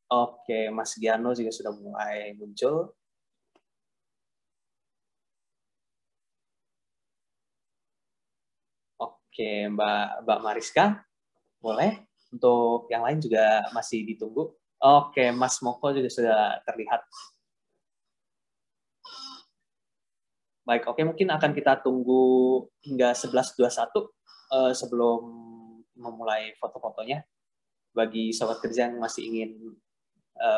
Oke, Mas Giano juga sudah mulai muncul. Oke, Mbak Mariska, boleh. Untuk yang lain juga masih ditunggu. Oke, Mas Moko juga sudah terlihat. Baik, oke, mungkin akan kita tunggu hingga 11.21 sebelum memulai foto-fotonya. Bagi sobat kerja yang masih ingin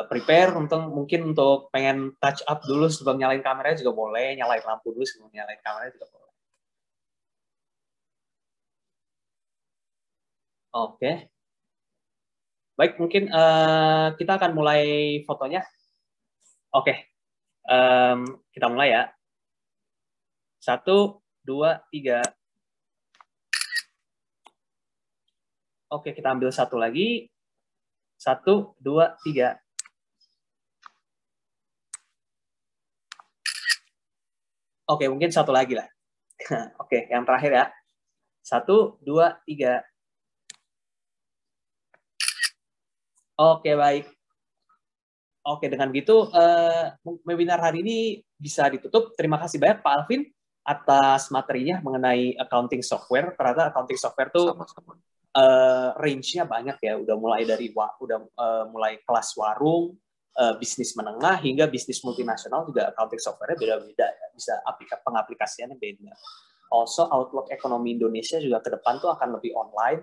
prepare, mungkin untuk pengen touch up dulu sebelum nyalain kameranya juga boleh, nyalain lampu dulu sebelum nyalain kameranya juga boleh. Oke. Baik, mungkin kita akan mulai fotonya. Oke, kita mulai ya. 1, 2, 3. Oke, kita ambil satu lagi. 1, 2, 3. Oke, mungkin satu lagi lah. Oke, yang terakhir ya. 1, 2, 3. Oke, baik. Oke, dengan begitu webinar hari ini bisa ditutup. Terima kasih banyak Pak Alvin atas materinya mengenai accounting software. Ternyata accounting software tuh range-nya banyak ya. Udah mulai dari mulai kelas warung, bisnis menengah hingga bisnis multinasional juga accounting software-nya beda-beda ya. Bisa pengaplikasiannya beda. Also outlook ekonomi Indonesia juga ke depan tuh akan lebih online.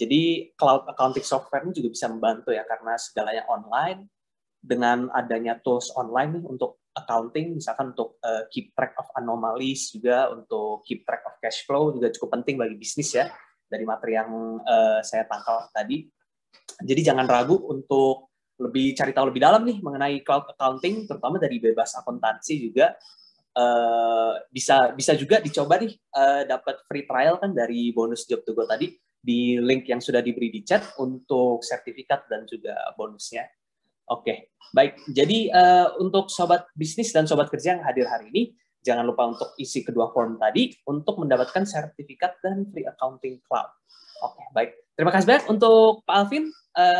Jadi cloud accounting software ini juga bisa membantu ya, karena segalanya online, dengan adanya tools online untuk accounting, misalkan untuk keep track of anomalies juga, untuk keep track of cash flow juga cukup penting bagi bisnis ya, dari materi yang saya tangkap tadi. Jadi jangan ragu untuk cari tahu lebih dalam nih mengenai cloud accounting, terutama dari Bebas Akuntansi juga. Bisa juga dicoba nih, dapat free trial kan dari bonus Job2Go tadi, di link yang sudah diberi di chat untuk sertifikat dan juga bonusnya. Oke, baik. Jadi untuk sobat bisnis dan sobat kerja yang hadir hari ini, jangan lupa untuk isi kedua form tadi untuk mendapatkan sertifikat dan free accounting cloud. Oke, baik. Terima kasih banyak untuk Pak Alvin.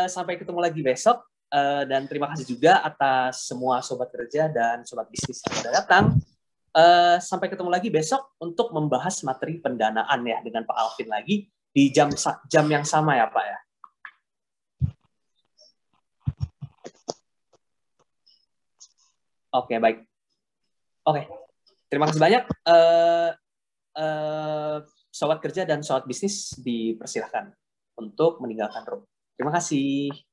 Sampai ketemu lagi besok. Dan terima kasih juga atas semua sobat kerja dan sobat bisnis yang sudah datang. Sampai ketemu lagi besok untuk membahas materi pendanaan ya dengan Pak Alvin lagi di jam yang sama ya Pak ya. Oke, baik. Oke, terima kasih banyak. Sobat kerja dan sobat bisnis dipersilahkan untuk meninggalkan room. Terima kasih.